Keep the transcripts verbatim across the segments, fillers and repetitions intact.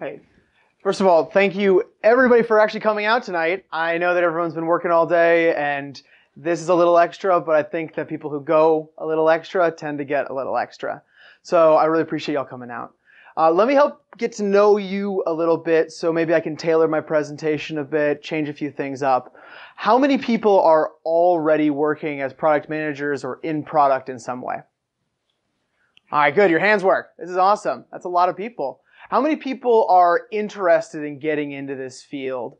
Hey, first of all, thank you everybody for actually coming out tonight. I know that everyone's been working all day and this is a little extra, but I think that people who go a little extra tend to get a little extra. So I really appreciate y'all coming out. Uh, let me help get to know you a little bit so maybe I can tailor my presentation a bit, change a few things up. How many people are already working as product managers or in product in some way? All right, good. Your hands work. This is awesome. That's a lot of people. How many people are interested in getting into this field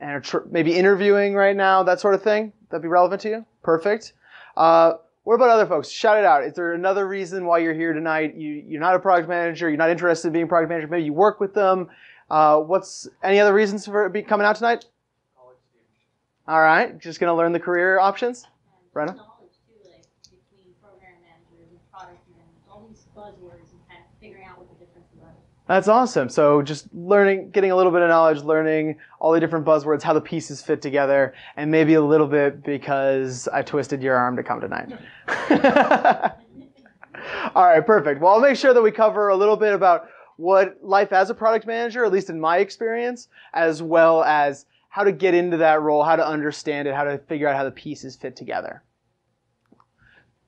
and are tr maybe interviewing right now, that sort of thing? That'd be relevant to you? Perfect. Uh, What about other folks? Shout it out. Is there another reason why you're here tonight? You, you're not a product manager. You're not interested in being a product manager. Maybe you work with them. Uh, what's any other reasons for it be coming out tonight? College students. All right. Just going to learn the career options. Right on. Knowledge too, like between program manager and product manager, all these buzzwords and kind of figuring out what the difference is. That's awesome. So just learning, getting a little bit of knowledge, learning all the different buzzwords, how the pieces fit together, and maybe a little bit because I twisted your arm to come tonight. All right, perfect. Well, I'll make sure that we cover a little bit about what life as a product manager, at least in my experience, as well as how to get into that role, how to understand it, how to figure out how the pieces fit together.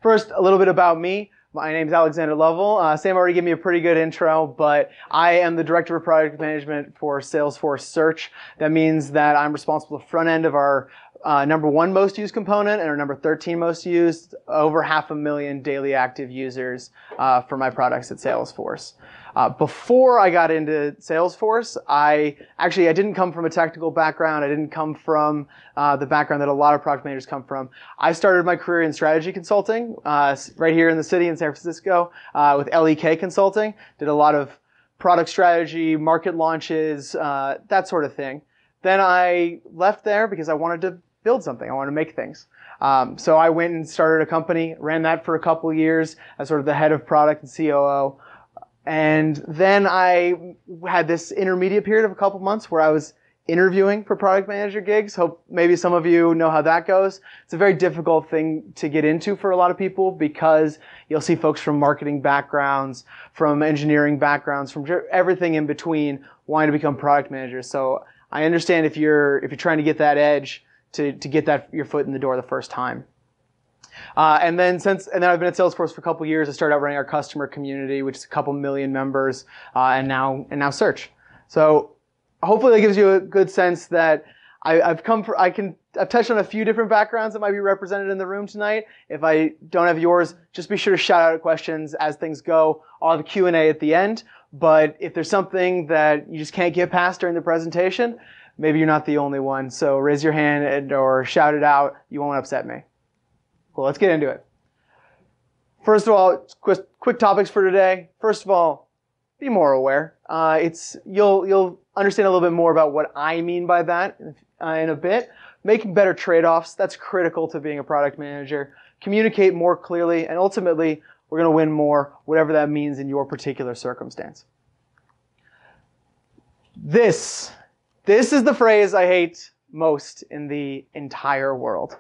First, a little bit about me. My name is Alexander Lovell. Uh, Sam already gave me a pretty good intro, but I am the Director of Product Management for Salesforce Search. That means that I'm responsible for the front end of our uh, number one most used component and our number thirteen most used, over half a million daily active users uh, for my products at Salesforce. Uh, before I got into Salesforce, I actually I didn't come from a technical background. I didn't come from uh, the background that a lot of product managers come from. I started my career in strategy consulting uh, right here in the city in San Francisco uh, with L E K Consulting. Did a lot of product strategy, market launches, uh, that sort of thing. Then I left there because I wanted to build something. I wanted to make things. Um, so I went and started a company, ran that for a couple years as sort of the head of product and C O O. And then I had this intermediate period of a couple months where I was interviewing for product manager gigs. Hope maybe some of you know how that goes. It's a very difficult thing to get into for a lot of people because you'll see folks from marketing backgrounds, from engineering backgrounds, from everything in between wanting to become product managers. So I understand if you're if you're trying to get that edge to to get that your foot in the door the first time. Uh, and then since, and then I've been at Salesforce for a couple years. I started out running our customer community, which is a couple million members, uh, and now and now Search. So hopefully that gives you a good sense that I, I've come. For, I can. I've touched on a few different backgrounds that might be represented in the room tonight. If I don't have yours, just be sure to shout out questions as things go. I'll have a Q and A at the end. But if there's something that you just can't get past during the presentation, maybe you're not the only one. So raise your hand and, or shout it out. You won't upset me. Cool, let's get into it. First of all, quick, quick topics for today. First of all, be more aware. Uh, it's you'll you'll understand a little bit more about what I mean by that uh, in a bit. Making better trade-offs, that's critical to being a product manager. Communicate more clearly, and ultimately, we're going to win more, whatever that means in your particular circumstance. This, this is the phrase I hate most in the entire world.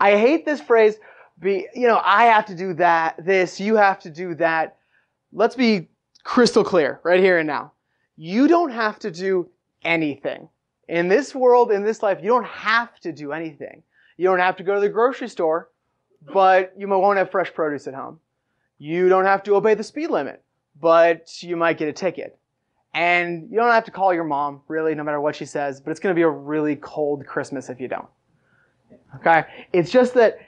I hate this phrase, be, you know, I have to do that, this, you have to do that. Let's be crystal clear right here and now. You don't have to do anything. In this world, in this life, you don't have to do anything. You don't have to go to the grocery store, but you won't have fresh produce at home. You don't have to obey the speed limit, but you might get a ticket. And you don't have to call your mom, really, no matter what she says, but it's going to be a really cold Christmas if you don't. Okay, it's just that,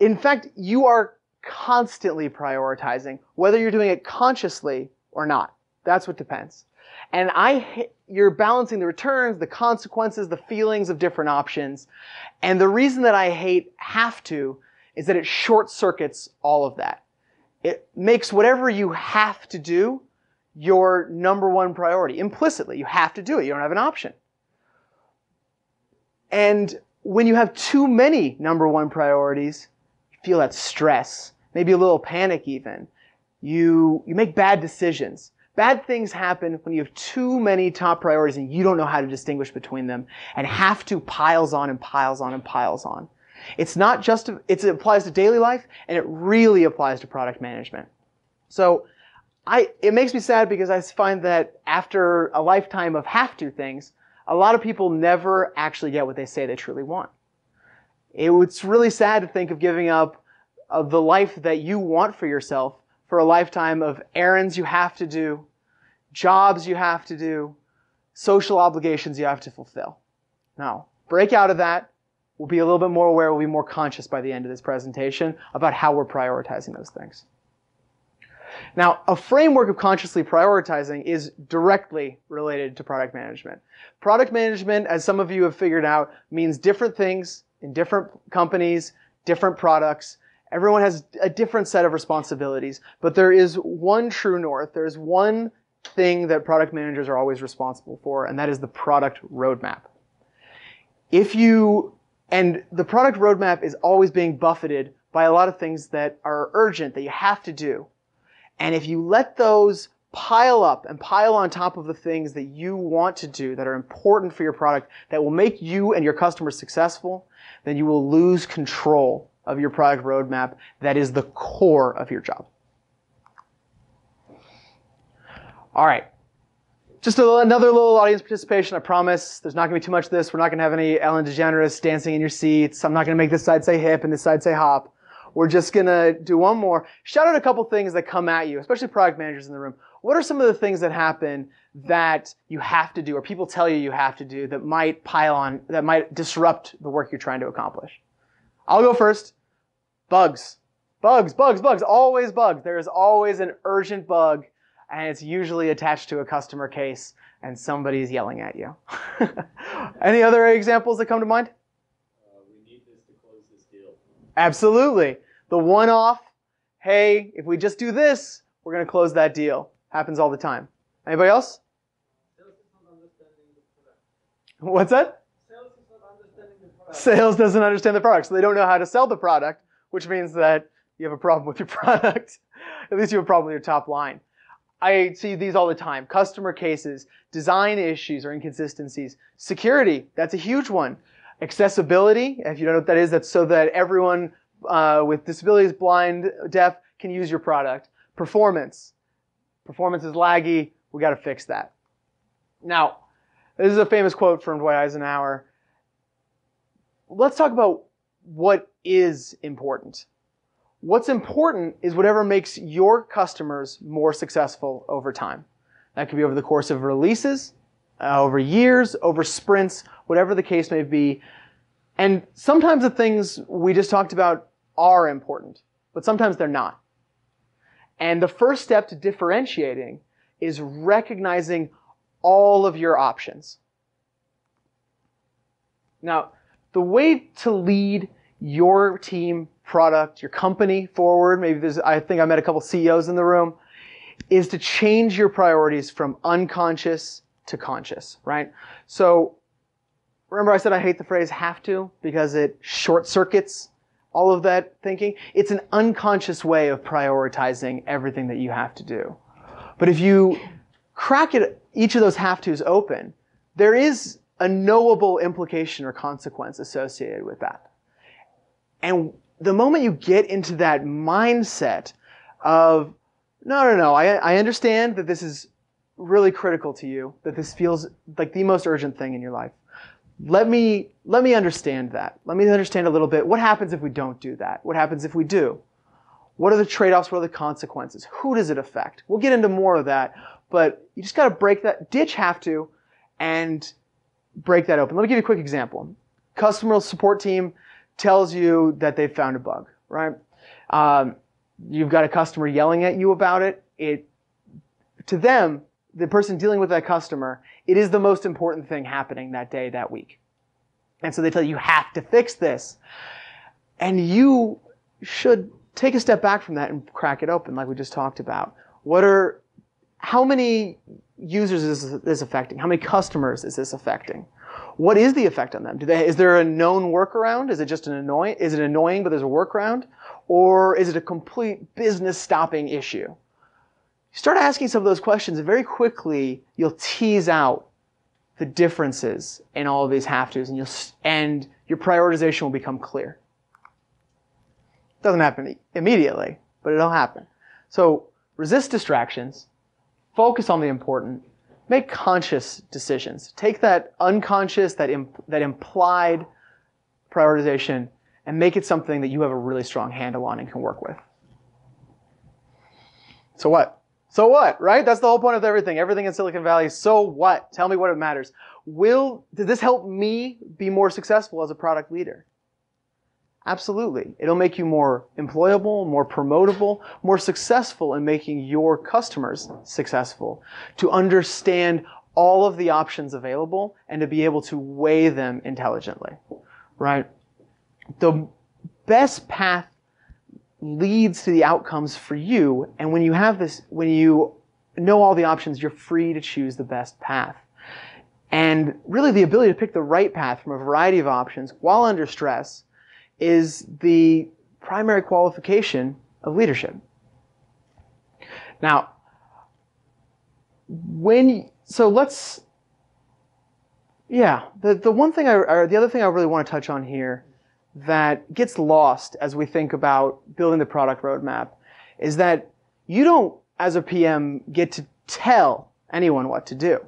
in fact, you are constantly prioritizing, whether you're doing it consciously or not. That's what depends. And I, you're balancing the returns, the consequences, the feelings of different options. And the reason that I hate have to is that it short circuits all of that. It makes whatever you have to do your number one priority. Implicitly, you have to do it. You don't have an option. And when you have too many number one priorities, you feel that stress, maybe a little panic even. You, you make bad decisions. Bad things happen when you have too many top priorities and you don't know how to distinguish between them, and have to piles on and piles on and piles on. It's not just, it's, it applies to daily life, and it really applies to product management. So I, it makes me sad because I find that after a lifetime of have-to things, a lot of people never actually get what they say they truly want. It, it's really sad to think of giving up uh, the life that you want for yourself for a lifetime of errands you have to do, jobs you have to do, social obligations you have to fulfill. Now, break out of that. We'll be a little bit more aware, we'll be more conscious by the end of this presentation about how we're prioritizing those things. Now, a framework of consciously prioritizing is directly related to product management. Product management, as some of you have figured out, means different things in different companies, different products. Everyone has a different set of responsibilities, but there is one true north. There's one thing that product managers are always responsible for, and that is the product roadmap. If you, and the product roadmap is always being buffeted by a lot of things that are urgent, that you have to do. And if you let those pile up and pile on top of the things that you want to do that are important for your product that will make you and your customers successful, then you will lose control of your product roadmap that is the core of your job. All right. Just a little, another little audience participation, I promise. There's not going to be too much of this. We're not going to have any Ellen DeGeneres dancing in your seats. I'm not going to make this side say hip and this side say hop. We're just going to do one more. Shout out a couple things that come at you, especially product managers in the room. What are some of the things that happen that you have to do or people tell you you have to do that might pile on, that might disrupt the work you're trying to accomplish? I'll go first. Bugs. Bugs, bugs, bugs. Always bugs. There is always an urgent bug, and it's usually attached to a customer case, and somebody's yelling at you. Any other examples that come to mind? Absolutely. The one-off, hey, if we just do this, we're going to close that deal. Happens all the time. Anybody else? Sales is not understanding the product. What's that? Sales is not understanding the product. Sales doesn't understand the product, so they don't know how to sell the product, which means that you have a problem with your product. At least you have a problem with your top line. I see these all the time. Customer cases, design issues or inconsistencies, security, that's a huge one. Accessibility, if you don't know what that is, that's so that everyone uh, with disabilities, blind, deaf, can use your product. Performance. Performance is laggy. We got to fix that. Now, this is a famous quote from Dwight Eisenhower. Let's talk about what is important. What's important is whatever makes your customers more successful over time. That could be over the course of releases, Uh, over years, over sprints, whatever the case may be. And sometimes the things we just talked about are important, but sometimes they're not. And the first step to differentiating is recognizing all of your options. Now, the way to lead your team, product, your company forward, maybe there's, I think I met a couple C E Os in the room, is to change your priorities from unconscious to conscious, right? So remember I said I hate the phrase have to because it short circuits all of that thinking. It's an unconscious way of prioritizing everything that you have to do. But if you crack it, each of those have to's open, there is a knowable implication or consequence associated with that. And the moment you get into that mindset of, no, no, no, I, I understand that this is really critical to you, that this feels like the most urgent thing in your life. Let me, let me understand that. Let me understand a little bit. What happens if we don't do that? What happens if we do? What are the trade-offs? What are the consequences? Who does it affect? We'll get into more of that, but you just got to break that, ditch have to, and break that open. Let me give you a quick example. Customer support team tells you that they've found a bug, right? Um, you've got a customer yelling at you about it. It, to them, the person dealing with that customer, it is the most important thing happening that day, that week. And so they tell you, you have to fix this. And you should take a step back from that and crack it open, like we just talked about. What are, how many users is this affecting? How many customers is this affecting? What is the effect on them? Do they, is there a known workaround? Is it just an annoying, is it annoying but there's a workaround? Or is it a complete business-stopping issue? Start asking some of those questions, and very quickly you'll tease out the differences in all of these have-tos, and you'll and your prioritization will become clear. It doesn't happen immediately, but it'll happen. So resist distractions, focus on the important, make conscious decisions. Take that unconscious, that imp- that implied prioritization, and make it something that you have a really strong handle on and can work with. So what? So what, right? That's the whole point of everything. Everything in Silicon Valley. So what? Tell me what it matters. Will, did this help me be more successful as a product leader? Absolutely. It'll make you more employable, more promotable, more successful in making your customers successful, to understand all of the options available and to be able to weigh them intelligently, right? The best path leads to the outcomes for you, and when you have this, when you know all the options, you're free to choose the best path. And really the ability to pick the right path from a variety of options while under stress is the primary qualification of leadership. Now, when, so let's, yeah, the, the one thing I, or the other thing I really want to touch on here that gets lost as we think about building the product roadmap is that you don't, as a P M, get to tell anyone what to do.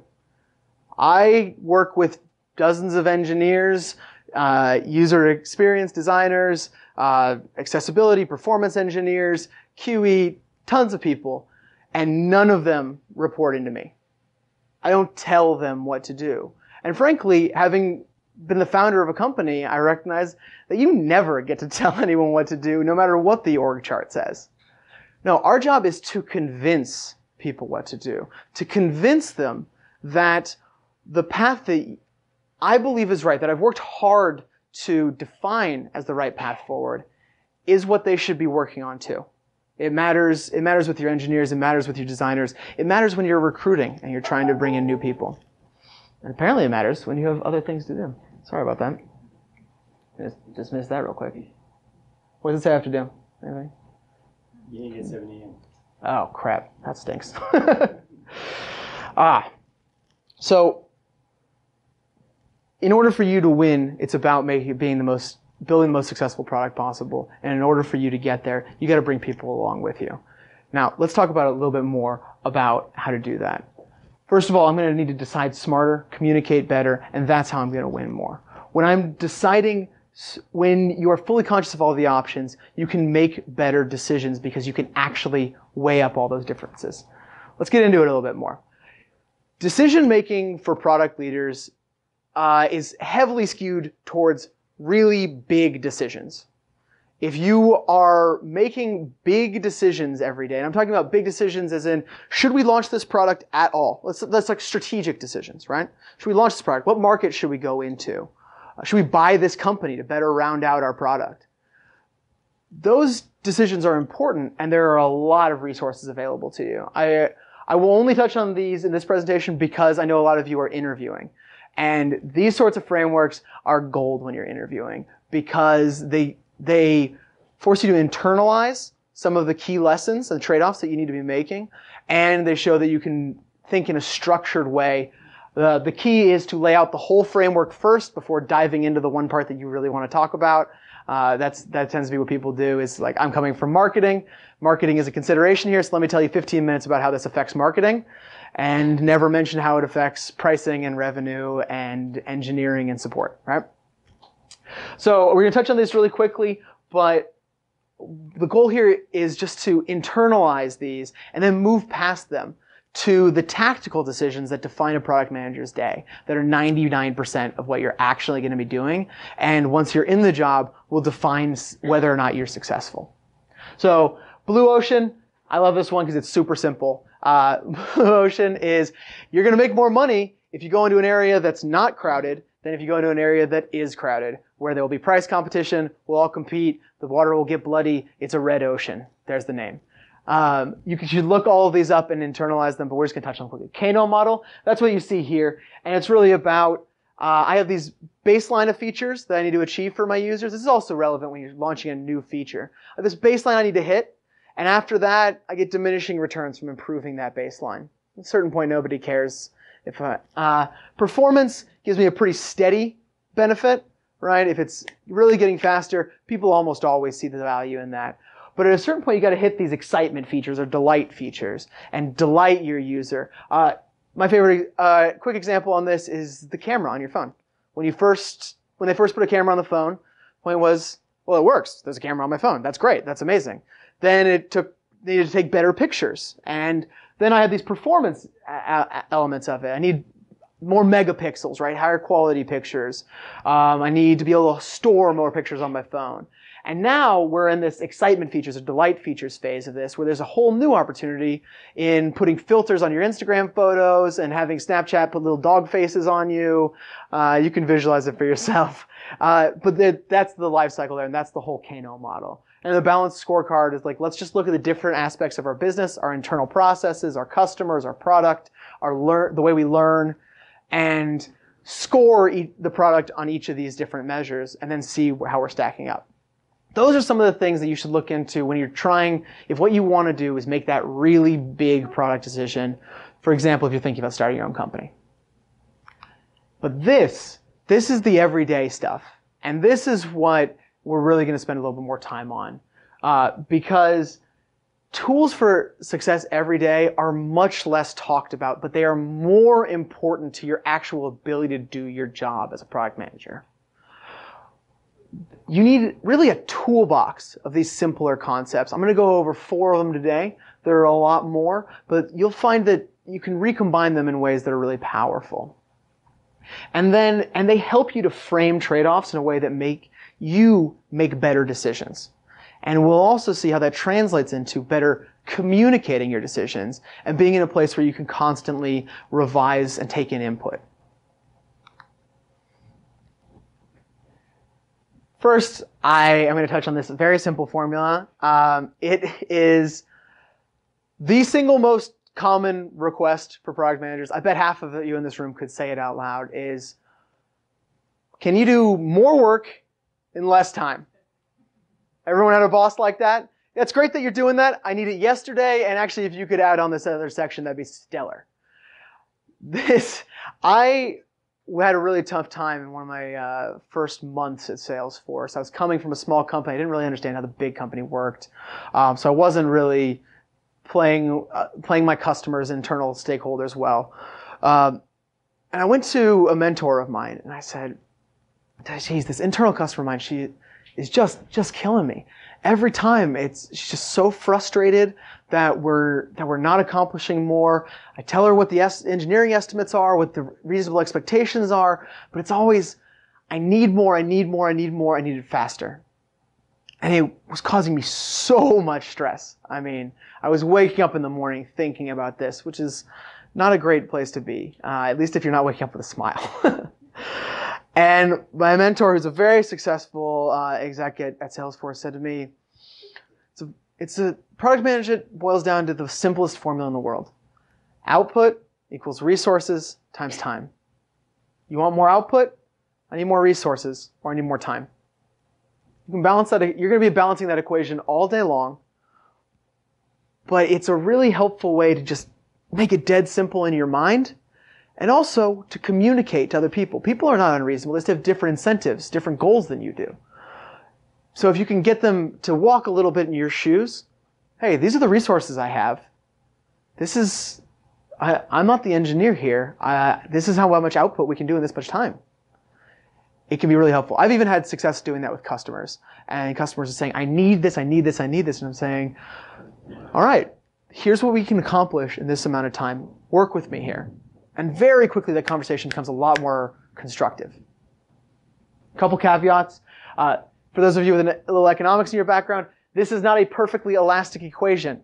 I work with dozens of engineers, uh, user experience designers, uh, accessibility, performance engineers, Q E, tons of people, and none of them report into me. I don't tell them what to do. And frankly, having been the founder of a company, I recognize that you never get to tell anyone what to do, no matter what the org chart says. No, our job is to convince people what to do, to convince them that the path that I believe is right, that I've worked hard to define as the right path forward, is what they should be working on too. It matters, it matters with your engineers, it matters with your designers, it matters when you're recruiting and you're trying to bring in new people. And apparently it matters when you have other things to do. Sorry about that. Just dismiss that real quick. What does it say I have to do? Anything? You need to get seven a m Oh, crap. That stinks. ah. So, in order for you to win, it's about making, being the most, building the most successful product possible. And in order for you to get there, you got to bring people along with you. Now, let's talk about a little bit more about how to do that. First of all, I'm going to need to decide smarter, communicate better, and that's how I'm going to win more. When I'm deciding, when you are fully conscious of all the options, you can make better decisions because you can actually weigh up all those differences. Let's get into it a little bit more. Decision making for product leaders uh, is heavily skewed towards really big decisions. If you are making big decisions every day, and I'm talking about big decisions as in, should we launch this product at all? Let's, that's like strategic decisions, right? Should we launch this product? What market should we go into? Uh, should we buy this company to better round out our product? Those decisions are important, and there are a lot of resources available to you. I, I will only touch on these in this presentation because I know a lot of you are interviewing. And these sorts of frameworks are gold when you're interviewing because they They force you to internalize some of the key lessons and trade-offs that you need to be making, and they show that you can think in a structured way. Uh, the key is to lay out the whole framework first before diving into the one part that you really want to talk about. Uh, that's, that tends to be what people do is like, I'm coming from marketing. Marketing is a consideration here, so let me tell you fifteen minutes about how this affects marketing, and never mention how it affects pricing and revenue and engineering and support, right? So we're going to touch on this really quickly, but the goal here is just to internalize these and then move past them to the tactical decisions that define a product manager's day, that are ninety-nine percent of what you're actually going to be doing, and once you're in the job, will define whether or not you're successful. So Blue Ocean, I love this one because it's super simple. Uh, Blue Ocean is you're going to make more money if you go into an area that's not crowded than if you go into an area that is crowded, where there will be price competition, we'll all compete, the water will get bloody, it's a red ocean. There's the name. Um, you should look all of these up and internalize them, but we're just going to touch on quickly. Kano model, that's what you see here, and it's really about, uh, I have these baseline of features that I need to achieve for my users. This is also relevant when you're launching a new feature. This baseline I need to hit, and after that, I get diminishing returns from improving that baseline. At a certain point, nobody cares. If I, uh, performance gives me a pretty steady benefit, right? If it's really getting faster, people almost always see the value in that. But at a certain point, you got to hit these excitement features or delight features and delight your user. Uh, my favorite uh, quick example on this is the camera on your phone. When you first, when they first put a camera on the phone, the point was, well, it works. There's a camera on my phone. That's great. That's amazing. Then it took needed to take better pictures, and then I had these performance elements of it. I need more megapixels, right? Higher quality pictures. Um, I need to be able to store more pictures on my phone. And now we're in this excitement features or delight features phase of this, where there's a whole new opportunity in putting filters on your Instagram photos and having Snapchat put little dog faces on you. Uh, you can visualize it for yourself. Uh, but the, that's the life cycle there, and that's the whole Kano model. And the balanced scorecard is like, let's just look at the different aspects of our business, our internal processes, our customers, our product, our learn, the way we learn, and score e- the product on each of these different measures, and then see how we're stacking up. Those are some of the things that you should look into when you're trying, if what you want to do is make that really big product decision. For example, if you're thinking about starting your own company. But this, this is the everyday stuff. And this is what we're really going to spend a little bit more time on. Uh, because tools for success every day are much less talked about, but they are more important to your actual ability to do your job as a product manager. You need really a toolbox of these simpler concepts. I'm going to go over four of them today. There are a lot more, but you'll find that you can recombine them in ways that are really powerful. And then, and they help you to frame trade-offs in a way that make you make better decisions. And we'll also see how that translates into better communicating your decisions and being in a place where you can constantly revise and take in input. First, I am going to touch on this very simple formula. Um, it is the single most common request for product managers. I bet half of you in this room could say it out loud is, can you do more work in less time? Everyone had a boss like that? That's great that you're doing that. I need it yesterday. And actually, if you could add on this other section, that'd be stellar. This, I... We had a really tough time in one of my uh, first months at Salesforce. I was coming from a small company. I didn't really understand how the big company worked. Um, so I wasn't really playing uh, playing my customers' internal stakeholders well. Um, and I went to a mentor of mine, and I said, geez, this internal customer of mine, she is just, just killing me. Every time, it's she's just so frustrated that we're that we're not accomplishing more. I tell her what the es- engineering estimates are, what the reasonable expectations are, but it's always, I need more, I need more, I need more, I need it faster. And it was causing me so much stress. I mean, I was waking up in the morning thinking about this, which is not a great place to be, uh, at least if you're not waking up with a smile. And my mentor, who's a very successful uh, exec at, at Salesforce, said to me, it's a, it's a product management boils down to the simplest formula in the world. Output equals resources times time. You want more output? I need more resources, or I need more time. You can balance that. You're going to be balancing that equation all day long, but it's a really helpful way to just make it dead simple in your mind. And also to communicate to other people. People are not unreasonable. They just have different incentives, different goals than you do. So if you can get them to walk a little bit in your shoes, hey, these are the resources I have. This is, I, I'm not the engineer here. Uh, this is how much output we can do in this much time. It can be really helpful. I've even had success doing that with customers. And customers are saying, I need this, I need this, I need this. And I'm saying, all right, here's what we can accomplish in this amount of time. Work with me here. And very quickly, that conversation becomes a lot more constructive. A couple caveats. Uh, for those of you with a little economics in your background, this is not a perfectly elastic equation.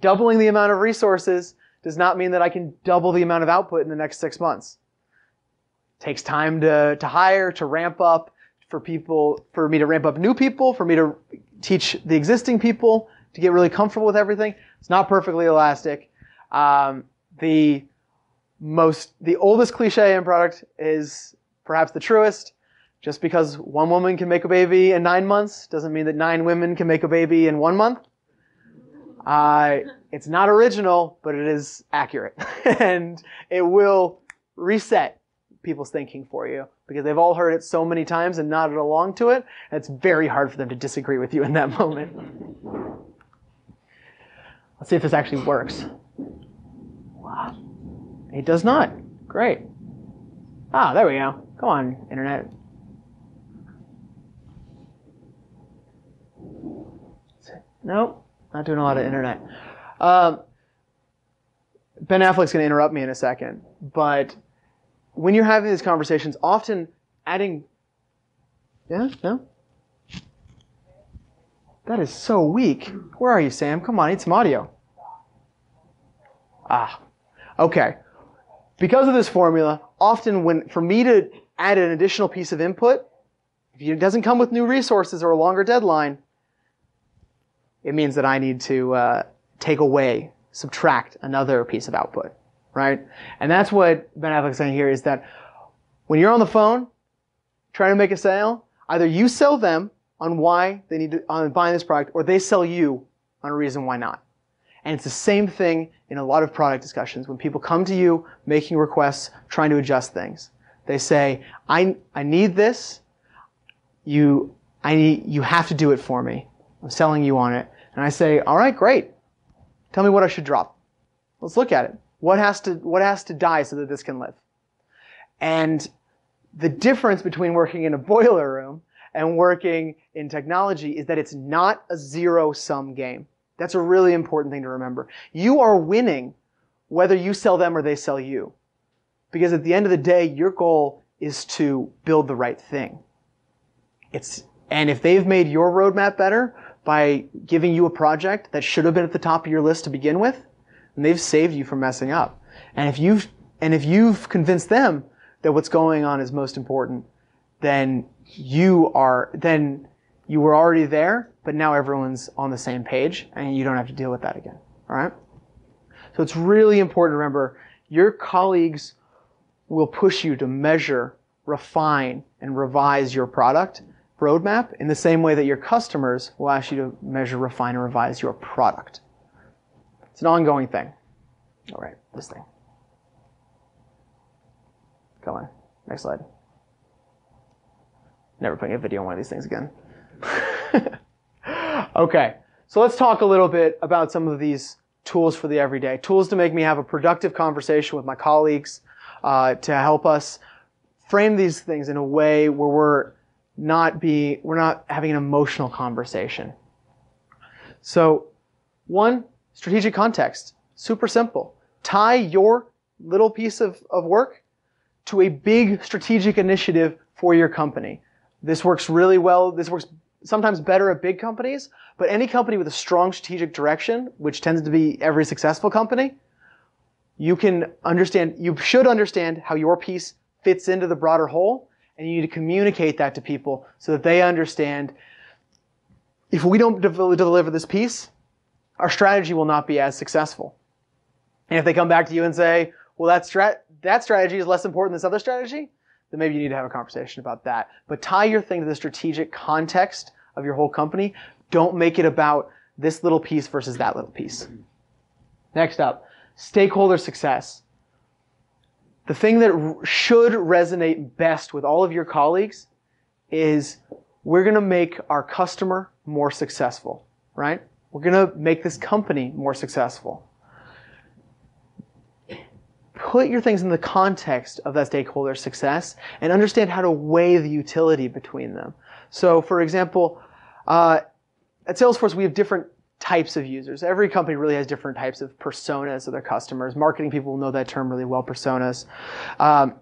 Doubling the amount of resources does not mean that I can double the amount of output in the next six months. It takes time to, to hire, to ramp up, for people, for me to ramp up new people, for me to teach the existing people, to get really comfortable with everything. It's not perfectly elastic. Um, the... Most, the oldest cliche in product is perhaps the truest. Just because one woman can make a baby in nine months doesn't mean that nine women can make a baby in one month. Uh, it's not original, but it is accurate. And it will reset people's thinking for you, because they've all heard it so many times and nodded along to it, and it's very hard for them to disagree with you in that moment. Let's see if this actually works. Wow. It does not. Great. Ah, there we go. Go on, internet. Nope, not doing a lot of internet. Um, Ben Affleck's going to interrupt me in a second, but when you're having these conversations, often adding... Yeah? No? That is so weak. Where are you, Sam? Come on, need some audio. Ah, okay. Because of this formula, often when for me to add an additional piece of input, if it doesn't come with new resources or a longer deadline, it means that I need to uh, take away, subtract another piece of output, right? And that's what Ben Affleck's saying here, is that when you're on the phone trying to make a sale, either you sell them on why they need to on buying this product, or they sell you on a reason why not. And it's the same thing in a lot of product discussions. When people come to you making requests, trying to adjust things, they say, I, I need this. You, I need, you have to do it for me. I'm selling you on it. And I say, all right, great. Tell me what I should drop. Let's look at it. What has to, what has to die so that this can live? And the difference between working in a boiler room and working in technology is that it's not a zero-sum game. That's a really important thing to remember. You are winning whether you sell them or they sell you. Because at the end of the day, your goal is to build the right thing. It's, and if they've made your roadmap better by giving you a project that should have been at the top of your list to begin with, then they've saved you from messing up. And if you've, and if you've convinced them that what's going on is most important, then you are, then you were already there, but now everyone's on the same page and you don't have to deal with that again. All right? So it's really important to remember, your colleagues will push you to measure, refine, and revise your product roadmap in the same way that your customers will ask you to measure, refine, and revise your product. It's an ongoing thing. All right, this thing. Come on, next slide. Never putting a video on one of these things again. Okay, so let's talk a little bit about some of these tools for the everyday. Tools to make me have a productive conversation with my colleagues, uh, to help us frame these things in a way where we're not be, we're not having an emotional conversation. So one, strategic context, super simple. Tie your little piece of, of work to a big strategic initiative for your company. This works really well. This works sometimes better at big companies, but any company with a strong strategic direction, which tends to be every successful company, you can understand, you should understand how your piece fits into the broader whole. And you need to communicate that to people so that they understand, if we don't deliver this piece, our strategy will not be as successful. And if they come back to you and say, well, that, strat that strategy is less important than this other strategy, then maybe you need to have a conversation about that. But tie your thing to the strategic context of your whole company. Don't make it about this little piece versus that little piece. Next up, stakeholder success. The thing that should resonate best with all of your colleagues is, we're going to make our customer more successful, right? We're going to make this company more successful. Put your things in the context of that stakeholder success and understand how to weigh the utility between them. So, for example, uh, at Salesforce, we have different types of users. Every company really has different types of personas of their customers. Marketing people know that term really well, personas. Um,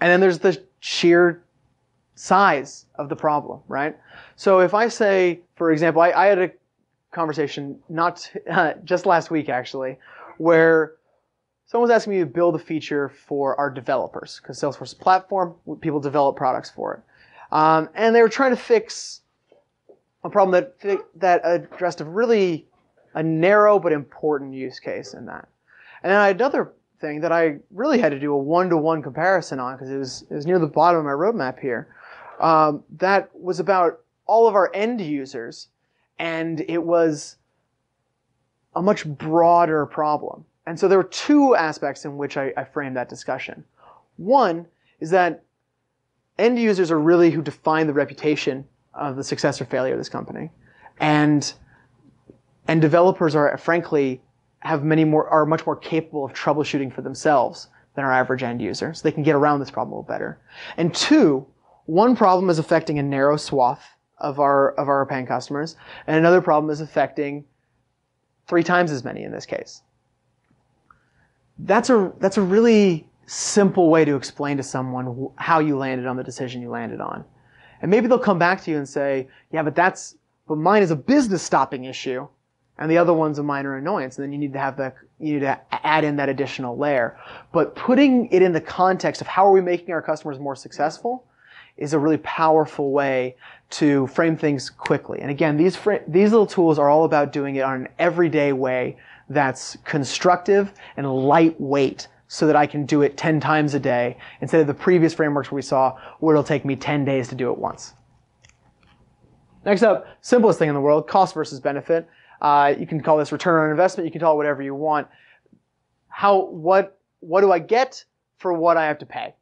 and then there's the sheer size of the problem, right? So if I say, for example, I, I had a conversation not uh, just last week actually, where someone was asking me to build a feature for our developers, because Salesforce is a platform, people develop products for it. Um, and they were trying to fix a problem that, that addressed a really a narrow but important use case in that. And then I had another thing that I really had to do a one-to-one comparison on, because it was, it was near the bottom of my roadmap here. Um, that was about all of our end users, and it was a much broader problem. And so there were two aspects in which I, I framed that discussion. One is that end users are really who define the reputation of the success or failure of this company. And, and developers are, frankly, have many more, are much more capable of troubleshooting for themselves than our average end user. So they can get around this problem a little better. And two, one problem is affecting a narrow swath of our, of our paying customers. And another problem is affecting three times as many in this case. That's a, that's a really simple way to explain to someone how you landed on the decision you landed on. And maybe they'll come back to you and say, yeah, but that's, but mine is a business stopping issue, and the other one's a minor annoyance. And then you need to have the, you need to add in that additional layer. But putting it in the context of how are we making our customers more successful is a really powerful way to frame things quickly. And again, these these little tools are all about doing it on an everyday way that's constructive and lightweight, so that I can do it ten times a day instead of the previous frameworks we saw where it'll take me ten days to do it once. Next up, simplest thing in the world, cost versus benefit. Uh, you can call this return on investment. You can call it whatever you want. How, what, what do I get for what I have to pay?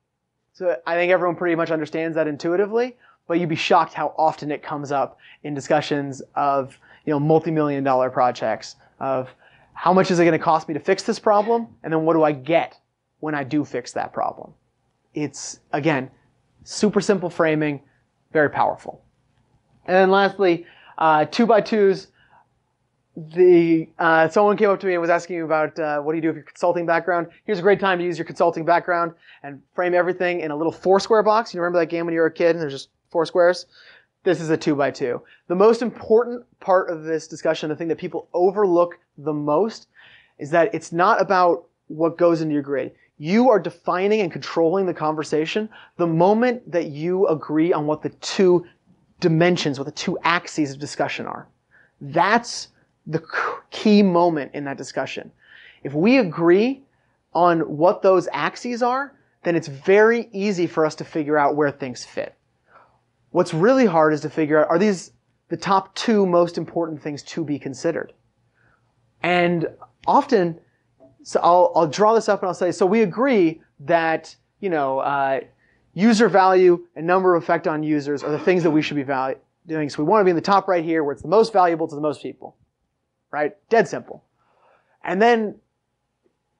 So I think everyone pretty much understands that intuitively, but you'd be shocked how often it comes up in discussions of, you know, multi-million dollar projects of how much is it going to cost me to fix this problem? And then what do I get when I do fix that problem? It's, again, super simple framing, very powerful. And then lastly, uh, two by twos. The, uh, someone came up to me and was asking me about, uh, what do you do with your consulting background? Here's a great time to use your consulting background and frame everything in a little four square box. You remember that game when you were a kid and there's just four squares? This is a two by two. The most important part of this discussion, the thing that people overlook the most, is that it's not about what goes into your grid. You are defining and controlling the conversation the moment that you agree on what the two dimensions, what the two axes of discussion are. That's the key moment in that discussion. If we agree on what those axes are, then it's very easy for us to figure out where things fit. What's really hard is to figure out, are these the top two most important things to be considered? And often, so I'll, I'll draw this up and I'll say, so we agree that, you know, uh, user value and number of effect on users are the things that we should be value doing. So we want to be in the top right here where it's the most valuable to the most people. Right? Dead simple. And then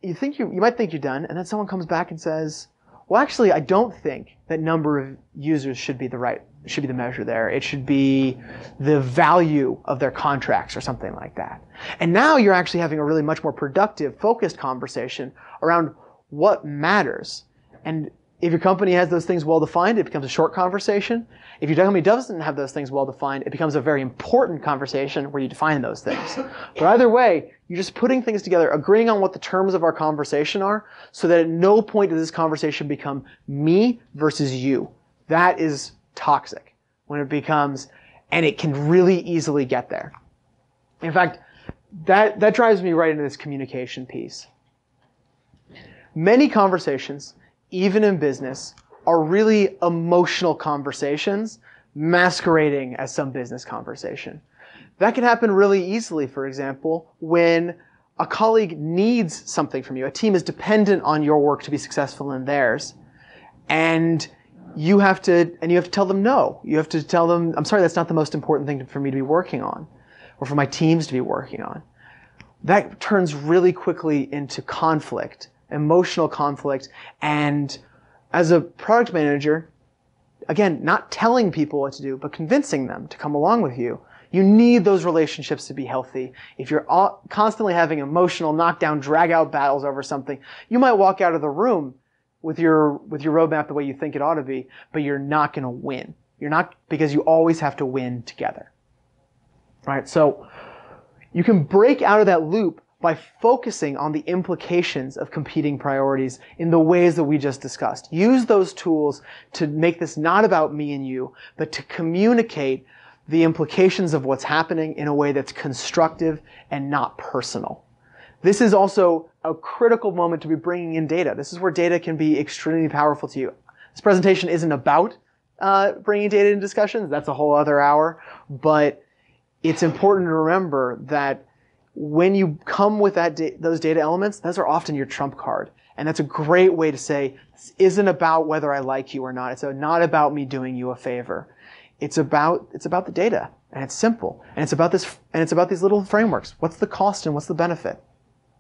you think you, you might think you're done, and then someone comes back and says, well, actually, I don't think that number of users should be the right, should be the measure there. It should be the value of their contracts or something like that. And now you're actually having a really much more productive, focused conversation around what matters. And if your company has those things well defined, it becomes a short conversation. If your company doesn't have those things well defined, it becomes a very important conversation where you define those things. But either way, you're just putting things together, agreeing on what the terms of our conversation are, so that at no point does this conversation become me versus you. That is toxic when it becomes, and it can really easily get there. In fact, that, that drives me right into this communication piece. Many conversations, even in business, are really emotional conversations masquerading as some business conversation. That can happen really easily, for example, when a colleague needs something from you. A team is dependent on your work to be successful in theirs, and you have to, and you have to tell them no. You have to tell them, I'm sorry, that's not the most important thing for me to be working on, or for my teams to be working on. That turns really quickly into conflict, emotional conflict. And as a product manager, again, not telling people what to do, but convincing them to come along with you. You need those relationships to be healthy. If you're constantly having emotional knockdown, drag out battles over something, you might walk out of the room with your, with your roadmap the way you think it ought to be, but you're not going to win. You're not, because you always have to win together. All right? So you can break out of that loop by focusing on the implications of competing priorities in the ways that we just discussed. Use those tools to make this not about me and you, but to communicate the implications of what's happening in a way that's constructive and not personal. This is also a critical moment to be bringing in data. This is where data can be extremely powerful to you. This presentation isn't about uh, bringing data into discussions. That's a whole other hour. But it's important to remember that when you come with that da- those data elements, those are often your trump card. And that's a great way to say, this isn't about whether I like you or not. It's not about me doing you a favor. It's about, it's about the data, and it's simple. And it's about this, and it's about these little frameworks. What's the cost and what's the benefit,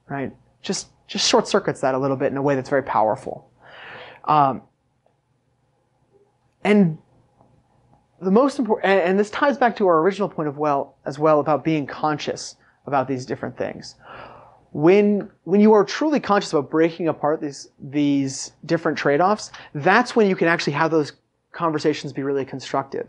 right? Just, just short circuits that a little bit in a way that's very powerful. Um, and the most important, and, and this ties back to our original point of well, as well about being conscious about these different things. When, when you are truly conscious about breaking apart these, these different trade-offs, that's when you can actually have those conversations be really constructive.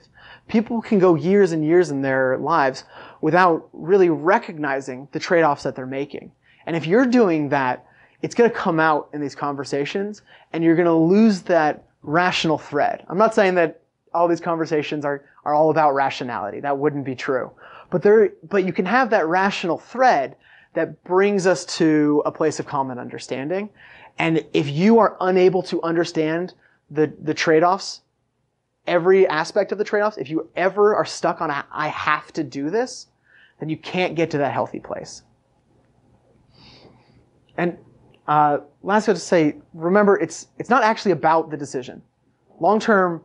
People can go years and years in their lives without really recognizing the trade-offs that they're making. And if you're doing that, it's going to come out in these conversations, and you're going to lose that rational thread. I'm not saying that all these conversations are, are all about rationality. That wouldn't be true. But there, but you can have that rational thread that brings us to a place of common understanding. And if you are unable to understand the, the trade-offs, every aspect of the trade-offs, if you ever are stuck on a, I have to do this, then you can't get to that healthy place. And uh, last, I'll just say, remember, it's it's not actually about the decision. Long term,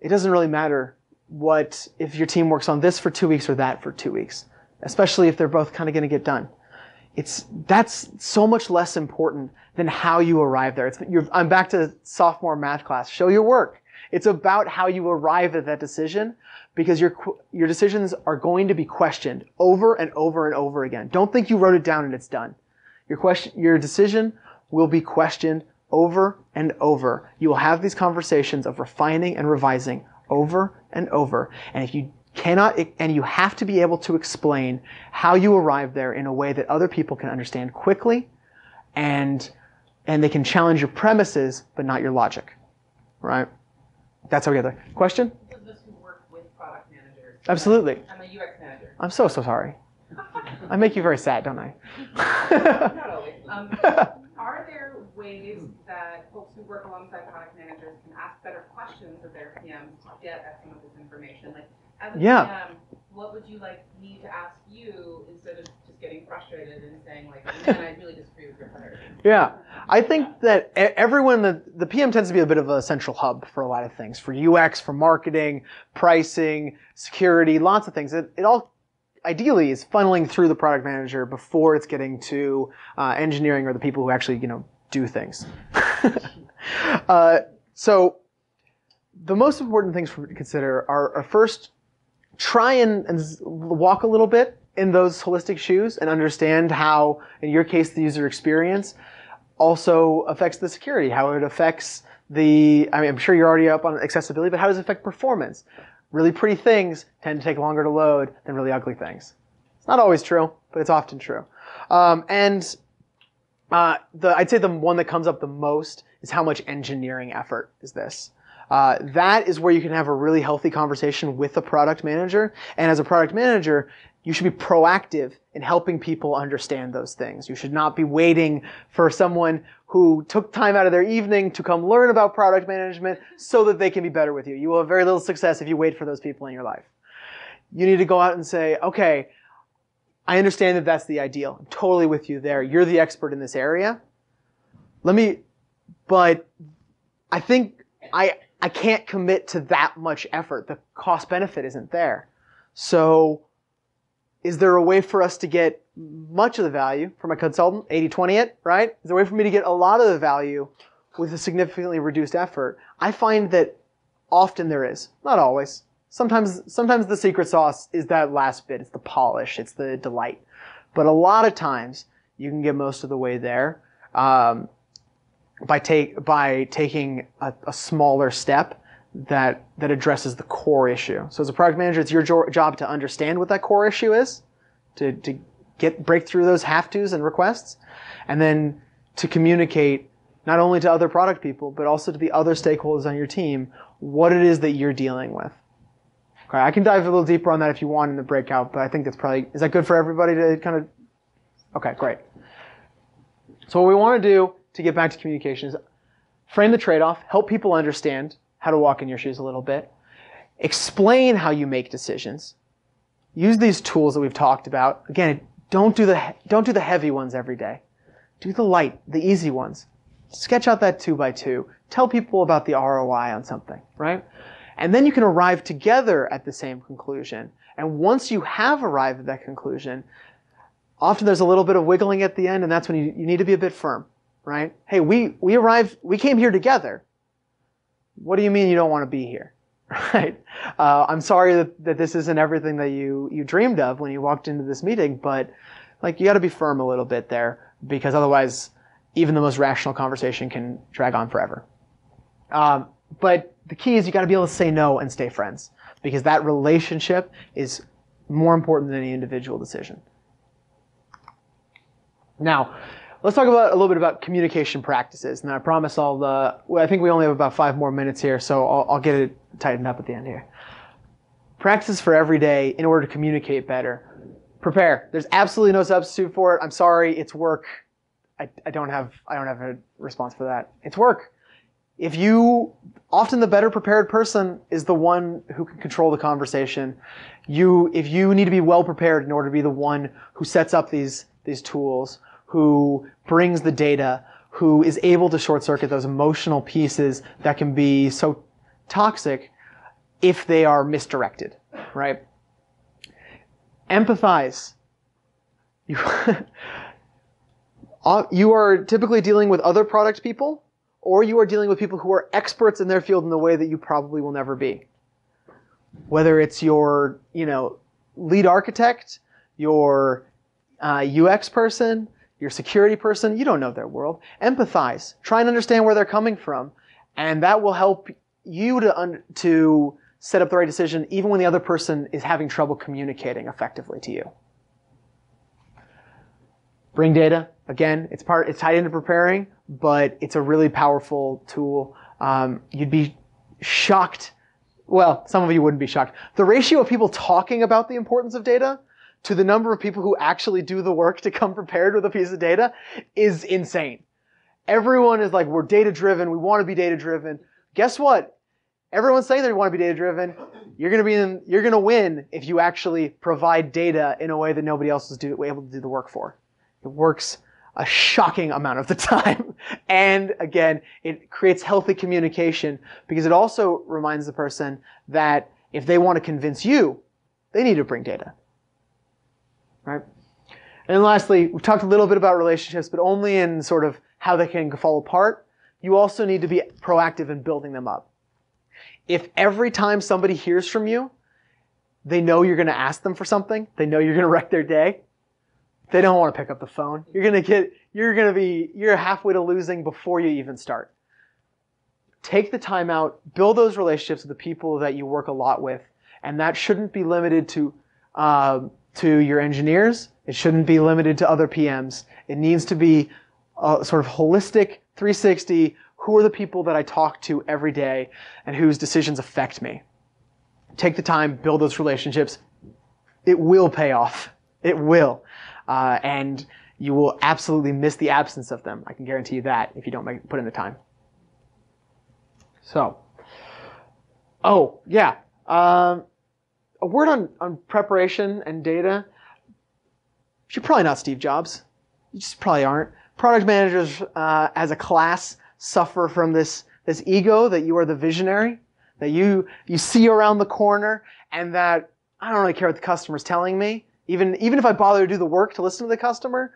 it doesn't really matter what if your team works on this for two weeks or that for two weeks, especially if they're both kind of going to get done. It's that's so much less important than how you arrive there. It's, you're, I'm back to sophomore math class. Show your work. It's about how you arrive at that decision, because your your decisions are going to be questioned over and over and over again. Don't think you wrote it down and it's done. Your question, your decision will be questioned over and over. You will have these conversations of refining and revising over and over. And if you cannot, and you have to be able to explain how you arrive there in a way that other people can understand quickly, and and they can challenge your premises, but not your logic, right? That's how we get there. Question? Those of us who work with product managers. Absolutely. I'm a U X manager. I'm so, so sorry. I make you very sad, don't I? Not always. Um, are there ways that folks who work alongside product managers can ask better questions of their P Ms to get at some of this information? Like, as a yeah. P M, what would you like me to ask you instead of just getting frustrated and saying, like, man, I really disagree with your priorities? Yeah, I think that everyone, the, the P M tends to be a bit of a central hub for a lot of things, for U X, for marketing, pricing, security, lots of things. It, it all ideally is funneling through the product manager before it's getting to uh, engineering or the people who actually, you know, do things. uh, so the most important things for me to consider are, are first, try and, and walk a little bit in those holistic shoes and understand how, in your case, the user experience also affects the security, how it affects the, I mean, I'm sure you're already up on accessibility, but how does it affect performance? Really pretty things tend to take longer to load than really ugly things. It's not always true, but it's often true. Um, and uh, the, I'd say the one that comes up the most is how much engineering effort is this. Uh, that is where you can have a really healthy conversation with the product manager. And as a product manager, you should be proactive in helping people understand those things. You should not be waiting for someone who took time out of their evening to come learn about product management so that they can be better with you. You will have very little success if you wait for those people in your life. You need to go out and say, okay, I understand that that's the ideal. I'm totally with you there. You're the expert in this area. Let me, but I think I, I can't commit to that much effort. The cost benefit isn't there. So, is there a way for us to get much of the value from a consultant, eighty twenty it, right? Is there a way for me to get a lot of the value with a significantly reduced effort? I find that often there is, not always. Sometimes, sometimes the secret sauce is that last bit. It's the polish, it's the delight. But a lot of times you can get most of the way there um, by take by taking a, a smaller step that that addresses the core issue. So as a product manager, it's your jo- job to understand what that core issue is, to to get break through those have-tos and requests, and then to communicate not only to other product people, but also to the other stakeholders on your team what it is that you're dealing with. Okay, I can dive a little deeper on that if you want in the breakout, but I think that's probably, is that good for everybody to kind of, okay, great. So what we want to do to get back to communication is frame the trade-off, help people understand how to walk in your shoes a little bit, explain how you make decisions, use these tools that we've talked about. Again, Don't do the, don't do the heavy ones every day. Do the light, the easy ones. Sketch out that two by two. Tell people about the R O I on something, right? And then you can arrive together at the same conclusion. And once you have arrived at that conclusion, often there's a little bit of wiggling at the end, and that's when you, you need to be a bit firm, right? Hey, we, we arrived, we came here together. What do you mean you don't want to be here, right? Uh, I'm sorry that, that this isn't everything that you, you dreamed of when you walked into this meeting, but like you got to be firm a little bit there, because otherwise even the most rational conversation can drag on forever. Um, but the key is you got to be able to say no and stay friends, because that relationship is more important than any individual decision. Now, let's talk about a little bit about communication practices. Now, I promise I'll, uh, well, I think we only have about five more minutes here, so I'll, I'll get it tightened up at the end here. Practices for every day in order to communicate better. Prepare. There's absolutely no substitute for it. I'm sorry, it's work. I, I don't have, I don't have a response for that. It's work. If you, often the better prepared person is the one who can control the conversation. You, if you need to be well prepared in order to be the one who sets up these, these tools, who brings the data, who is able to short circuit those emotional pieces that can be so toxic if they are misdirected, right? Empathize. You, you are typically dealing with other product people, or you are dealing with people who are experts in their field in the way that you probably will never be. Whether it's your, you know, lead architect, your uh, U X person, your security person, you don't know their world. Empathize. Try and understand where they're coming from, and that will help you to un to set up the right decision even when the other person is having trouble communicating effectively to you. Bring data. Again, it's part, it's tied into preparing, but it's a really powerful tool. Um, you'd be shocked. Well, some of you wouldn't be shocked. The ratio of people talking about the importance of data to the number of people who actually do the work to come prepared with a piece of data is insane. Everyone is like, we're data-driven. We want to be data-driven. Guess what? Everyone's saying they want to be data-driven. You're going to be in, you're going to win if you actually provide data in a way that nobody else is do, able to do the work for. It works a shocking amount of the time. And again, it creates healthy communication, because it also reminds the person that if they want to convince you, they need to bring data, right? And then lastly, we've talked a little bit about relationships, but only in sort of how they can fall apart. You also need to be proactive in building them up. If every time somebody hears from you, they know you're going to ask them for something, they know you're going to wreck their day, they don't want to pick up the phone. You're going to get, you're going to be, you're halfway to losing before you even start. Take the time out, build those relationships with the people that you work a lot with. And that shouldn't be limited to, uh, to your engineers. It shouldn't be limited to other P Ms. It needs to be a sort of holistic three sixty. Who are the people that I talk to every day and whose decisions affect me? Take the time, build those relationships. It will pay off. It will. Uh, and you will absolutely miss the absence of them. I can guarantee you that if you don't make, put in the time. So, oh, yeah. Um, a word on, on preparation and data. You're probably not Steve Jobs. You just probably aren't. Product managers uh, as a class suffer from this, this ego that you are the visionary, that you, you see around the corner, and that I don't really care what the customer's telling me. Even, even if I bother to do the work to listen to the customer,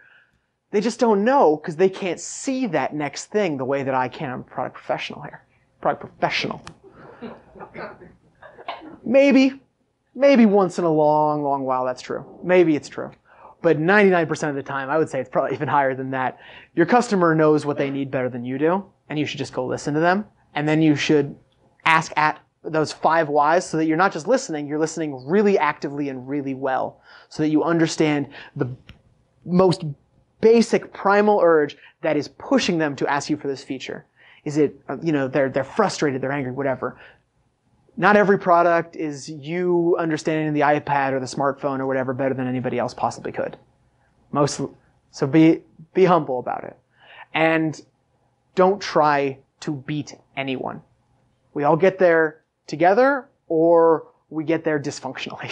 they just don't know because they can't see that next thing the way that I can. I'm a product professional here. Product professional. Maybe, maybe once in a long, long while that's true. Maybe it's true. But ninety-nine percent of the time, I would say it's probably even higher than that. Your customer knows what they need better than you do, and you should just go listen to them. And then you should ask at those five whys, so that you're not just listening, you're listening really actively and really well, so that you understand the most basic primal urge that is pushing them to ask you for this feature. Is it, you know, they're, they're frustrated, they're angry, whatever. Not every product is you understanding the iPad or the smartphone or whatever better than anybody else possibly could. Most, so be, be humble about it. And don't try to beat anyone. We all get there together, or we get there dysfunctionally.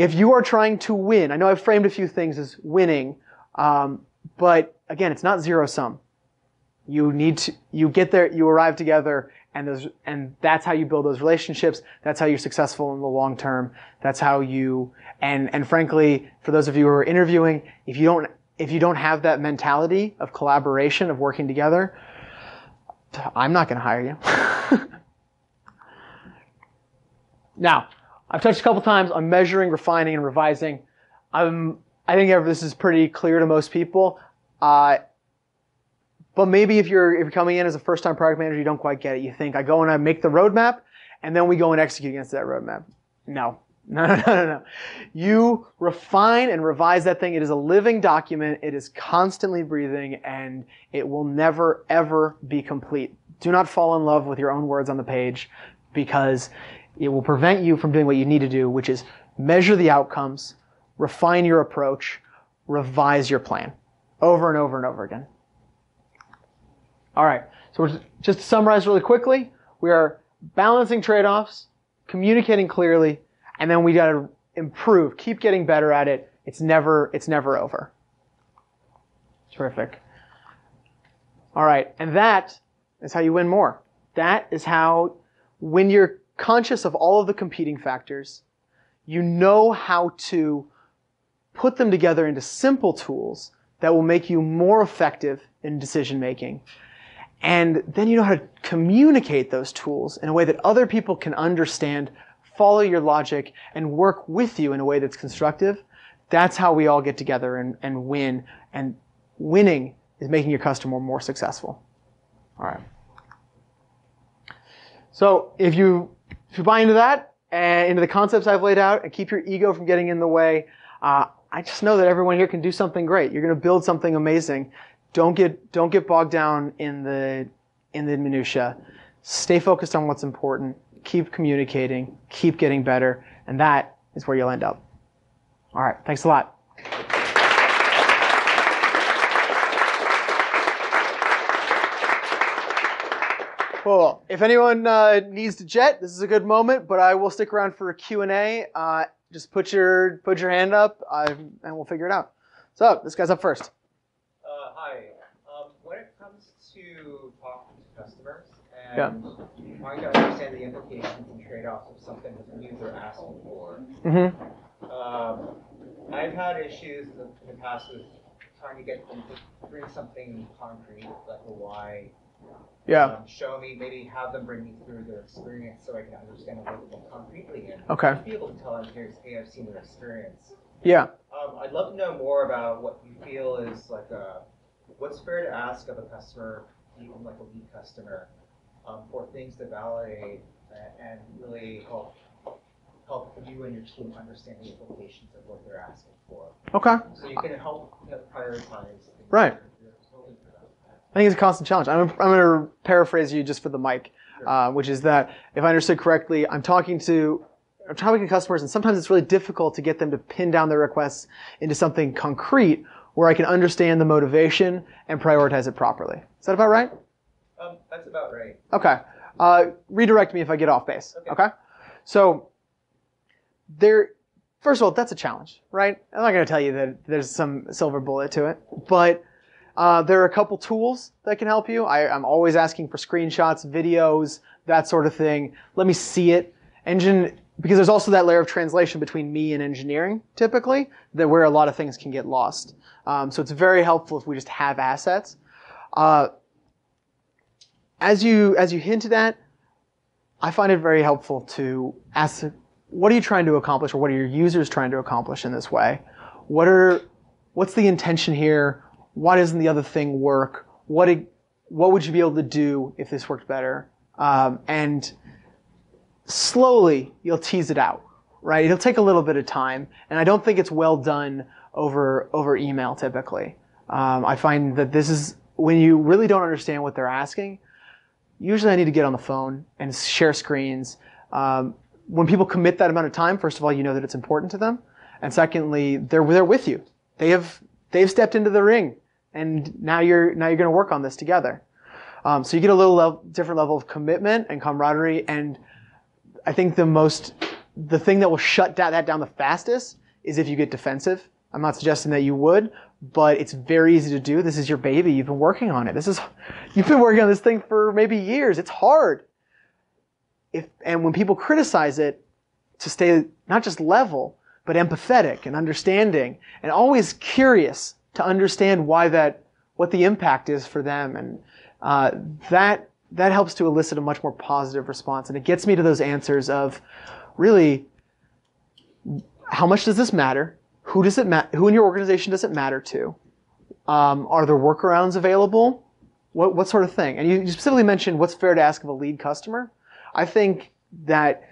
If you are trying to win, I know I've framed a few things as winning, um, but again, it's not zero sum. You need to, you get there, you arrive together, and those, and that's how you build those relationships. That's how you're successful in the long term. That's how you, and, and frankly, for those of you who are interviewing, if you don't, if you don't have that mentality of collaboration, of working together, I'm not going to hire you. Now, I've touched a couple times on measuring, refining, and revising. Um, I think this is pretty clear to most people. Uh, but maybe if you're, if you're coming in as a first-time product manager, you don't quite get it. You think, I go and I make the roadmap, and then we go and execute against that roadmap. No. No, no, no, no, no. You refine and revise that thing. It is a living document. It is constantly breathing, and it will never, ever be complete. Do not fall in love with your own words on the page, because it will prevent you from doing what you need to do, which is measure the outcomes, refine your approach, revise your plan over and over and over again. All right, so we're, just to summarize really quickly, we are balancing trade-offs, communicating clearly, and then we got to improve, keep getting better at it. It's never, it's never over. Terrific. All right, and that is how you win more. That is how, when you're conscious of all of the competing factors, you know how to put them together into simple tools that will make you more effective in decision making. And then you know how to communicate those tools in a way that other people can understand, follow your logic, and work with you in a way that's constructive. That's how we all get together and, and win. And winning is making your customer more successful. All right. So if you, if you buy into that and into the concepts I've laid out, and keep your ego from getting in the way, uh, I just know that everyone here can do something great. You're going to build something amazing. Don't get don't get bogged down in the in the minutia. Stay focused on what's important. Keep communicating. Keep getting better, and that is where you'll end up. All right. Thanks a lot. Cool. If anyone uh, needs to jet, this is a good moment, but I will stick around for a Q and A. Uh, just put your put your hand up, uh, and we'll figure it out. So this guy's up first. Uh, hi. Um, when it comes to talking to customers and yeah. trying to understand the implications and trade-offs of something that the user asked for, mm-hmm. um, I've had issues in the, in the past with trying to get them to bring something concrete, like a why. Yeah. Um, show me, maybe have them bring me through their experience so I can understand a little bit concretely and okay. be able to tell them, here's, hey, I've seen their experience. Yeah. Um, I'd love to know more about what you feel is like a, what's fair to ask of a customer, even like a lead customer, um, for things to validate and really help help you and your team understand the implications of what they're asking for. Okay. So you can help you know, prioritize. Right. I think it's a constant challenge. I'm, I'm going to paraphrase you just for the mic, uh, which is that if I understood correctly, I'm talking to I'm talking to customers, and sometimes it's really difficult to get them to pin down their requests into something concrete where I can understand the motivation and prioritize it properly. Is that about right? Um, that's about right. Okay. Uh, redirect me if I get off base. Okay. okay? So there. First of all, that's a challenge, right? I'm not going to tell you that there's some silver bullet to it, but Uh, there are a couple tools that can help you. I, I'm always asking for screenshots, videos, that sort of thing. Let me see it. Engine, because there's also that layer of translation between me and engineering, typically, that where a lot of things can get lost. Um, so it's very helpful if we just have assets. Uh, as you as you hinted at, I find it very helpful to ask, what are you trying to accomplish, or what are your users trying to accomplish in this way? What are what's the intention here? Why doesn't the other thing work? What did, what would you be able to do if this worked better? Um, and slowly, you'll tease it out, right? It'll take a little bit of time, and I don't think it's well done over over email typically. Um, I find that this is when you really don't understand what they're asking. Usually, I need to get on the phone and share screens. Um, when people commit that amount of time, first of all, you know that it's important to them, and secondly, they're they're with you. They have. They've stepped into the ring, and now you're now you're going to work on this together. Um, so you get a little level, different level of commitment and camaraderie. And I think the most the thing that will shut down, that down the fastest is if you get defensive. I'm not suggesting that you would, but it's very easy to do. This is your baby. You've been working on it. This is, you've been working on this thing for maybe years. It's hard. If, and when people criticize it, to stay not just level, but empathetic and understanding and always curious to understand why that, what the impact is for them. And uh, that that helps to elicit a much more positive response. And it gets me to those answers of really, how much does this matter? Who does it ma- who in your organization does it matter to? Um, are there workarounds available? What, what sort of thing? And you specifically mentioned what's fair to ask of a lead customer. I think that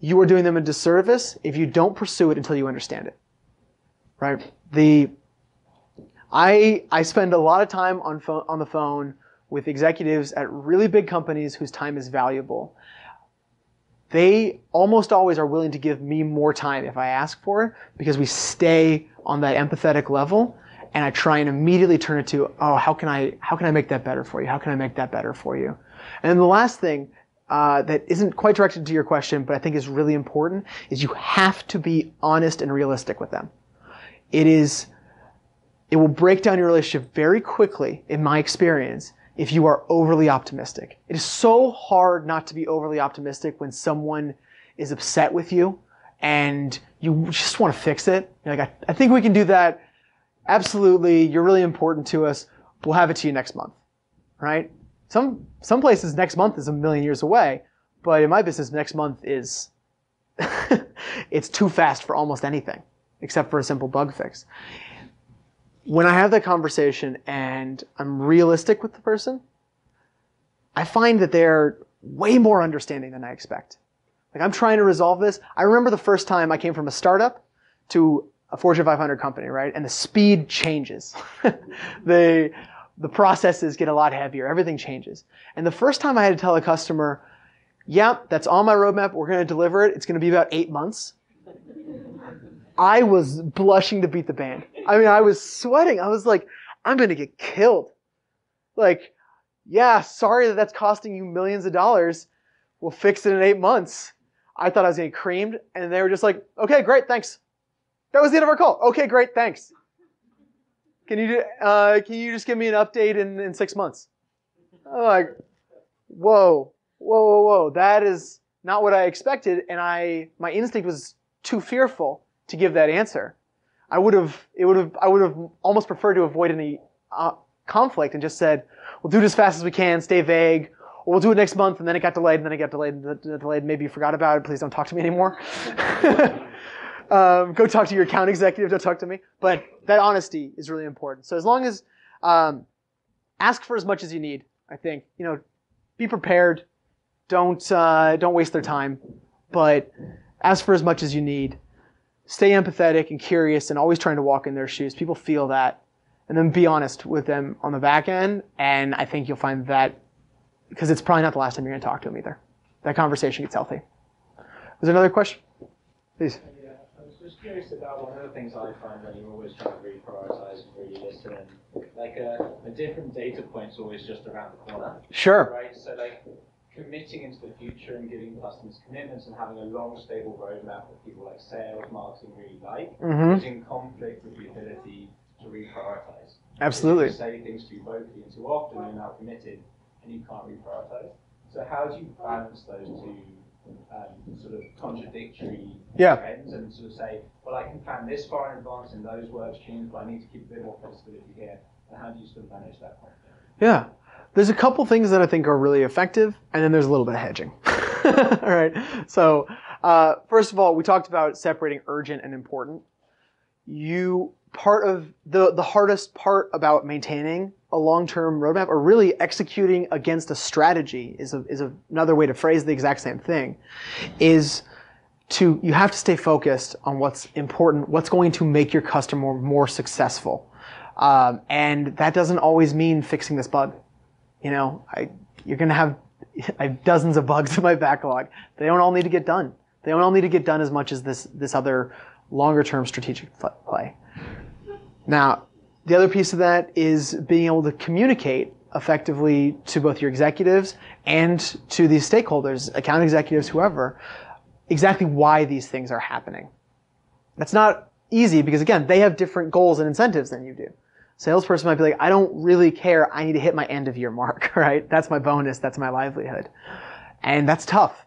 you are doing them a disservice if you don't pursue it until you understand it. Right? The I I spend a lot of time on phone, on the phone with executives at really big companies whose time is valuable. They almost always are willing to give me more time if I ask for it, because we stay on that empathetic level, and I try and immediately turn it to, oh, how can I how can I make that better for you? How can I make that better for you? And then the last thing uh, that isn't quite directed to your question, but I think is really important, is you have to be honest and realistic with them. It is, it will break down your relationship very quickly, in my experience, if you are overly optimistic. It is so hard not to be overly optimistic when someone is upset with you and you just want to fix it. You're like, I, I think we can do that. Absolutely. You're really important to us. We'll have it to you next month, right? Some, some places next month is a million years away, but in my business, next month is, it's too fast for almost anything except for a simple bug fix. When I have that conversation and I'm realistic with the person, I find that they're way more understanding than I expect. Like, I'm trying to resolve this. I remember the first time I came from a startup to a Fortune five hundred company, right? And the speed changes. the, the processes get a lot heavier. Everything changes. And the first time I had to tell a customer, yeah, that's on my roadmap. We're going to deliver it. It's going to be about eight months. I was blushing to beat the band. I mean, I was sweating. I was like, I'm going to get killed. Like, yeah, sorry that that's costing you millions of dollars. We'll fix it in eight months. I thought I was getting creamed. And they were just like, okay, great, thanks. That was the end of our call. Okay, great, thanks. Can you, do, uh, can you just give me an update in, in six months? I'm like, whoa, whoa, whoa, whoa. That is not what I expected. And I, my instinct was too fearful to give that answer. I would have, it would have, I would have almost preferred to avoid any uh, conflict and just said, we'll do it as fast as we can, stay vague, or we'll do it next month, and then it got delayed, and then it got delayed, and then it got delayed, maybe you forgot about it, please don't talk to me anymore. um, go talk to your account executive, don't talk to me. But that honesty is really important. So as long as, um, ask for as much as you need, I think. You know, be prepared, don't, uh, don't waste their time, but ask for as much as you need. Stay empathetic and curious and always trying to walk in their shoes. People feel that. And then be honest with them on the back end. And I think you'll find that, because it's probably not the last time you're going to talk to them either. That conversation gets healthy. Was there another question? Please. Yeah, I was just curious about one of the things I find that you're always trying to reprioritize and re-listen. Like, uh, the different data point's always just around the corner. Sure. Right? So, like, committing into the future and giving customers commitments and having a long, stable roadmap that people like sales, marketing really like, mm-hmm. is in conflict with the ability to reprioritize. Absolutely. You say things too vocally and too often and now committed, and you can't reprioritize. So how do you balance those two um, sort of contradictory yeah. trends and sort of say, well, I can plan this far in advance in those work streams, but I need to keep a bit more flexibility here. And how do you sort of manage that conflict? Yeah. There's a couple things that I think are really effective, and then there's a little bit of hedging. All right. So uh, first of all, we talked about separating urgent and important. You part of the the hardest part about maintaining a long-term roadmap, or really executing against a strategy, is a, is a, another way to phrase the exact same thing. Is to you have to stay focused on what's important, what's going to make your customer more successful, um, and that doesn't always mean fixing this bug. You know, I, you're going to have I have dozens of bugs in my backlog. They don't all need to get done. They don't all need to get done as much as this this other longer-term strategic play. Now, the other piece of that is being able to communicate effectively to both your executives and to these stakeholders, account executives, whoever, exactly why these things are happening. That's not easy because, again, they have different goals and incentives than you do. Salesperson might be like, I don't really care. I need to hit my end of year mark, right? That's my bonus. That's my livelihood. And that's tough.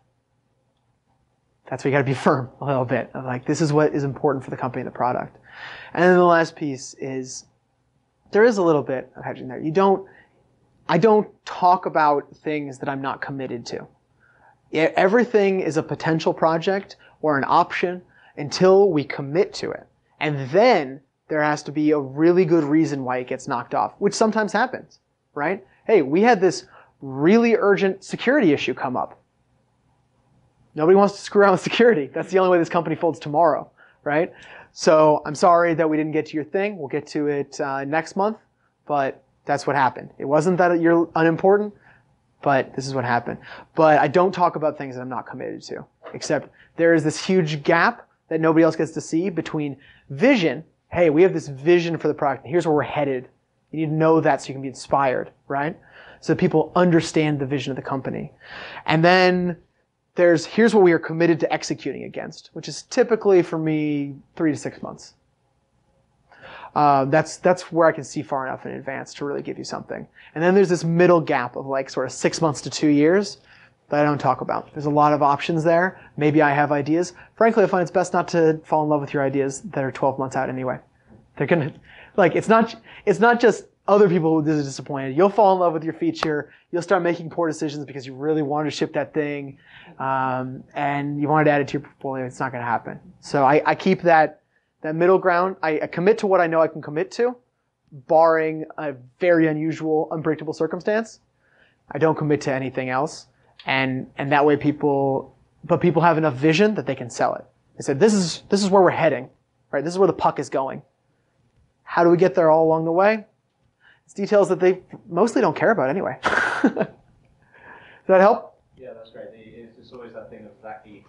That's where you got to be firm a little bit. I'm like, this is what is important for the company and the product. And then the last piece is there is a little bit of hedging there. You don't, I don't talk about things that I'm not committed to. Everything is a potential project or an option until we commit to it. And then there has to be a really good reason why it gets knocked off, which sometimes happens, right? Hey, we had this really urgent security issue come up. Nobody wants to screw around with security. That's the only way this company folds tomorrow, right? So I'm sorry that we didn't get to your thing. We'll get to it uh, next month, but that's what happened. It wasn't that you're unimportant, but this is what happened. But I don't talk about things that I'm not committed to, except there is this huge gap that nobody else gets to see between vision. Hey, we have this vision for the product. Here's where we're headed. You need to know that so you can be inspired, right? So people understand the vision of the company. And then there's, here's what we are committed to executing against, which is typically for me three to six months. Uh, that's, that's where I can see far enough in advance to really give you something. And then there's this middle gap of like sort of six months to two years that I don't talk about. There's a lot of options there. Maybe I have ideas. Frankly, I find it's best not to fall in love with your ideas that are twelve months out anyway. They're gonna, like, it's not, it's not just other people who are disappointed. You'll fall in love with your feature. You'll start making poor decisions because you really wanted to ship that thing, um, and you wanted to add it to your portfolio. It's not going to happen. So I, I keep that, that middle ground. I, I commit to what I know I can commit to, barring a very unusual, unpredictable circumstance. I don't commit to anything else. And, and that way people, but people have enough vision that they can sell it. They said, this is, this is where we're heading, right? This is where the puck is going. How do we get there all along the way? It's details that they mostly don't care about anyway. Does that help? Yeah, that's great. It's always that thing of exactly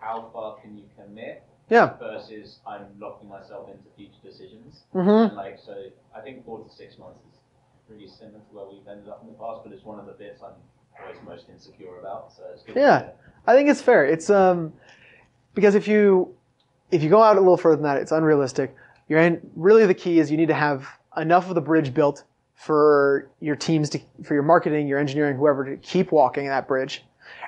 how far can you commit yeah. versus I'm locking myself into future decisions. Mm-hmm. Like, so I think four to six months is pretty similar to where we've ended up in the past, but it's one of the bits I'm always most insecure about. So it's good. Yeah, I think it's fair. It's um, because if you if you go out a little further than that, it's unrealistic. You're in, really the key is you need to have enough of the bridge built for your teams to, for your marketing, your engineering, whoever, to keep walking that bridge,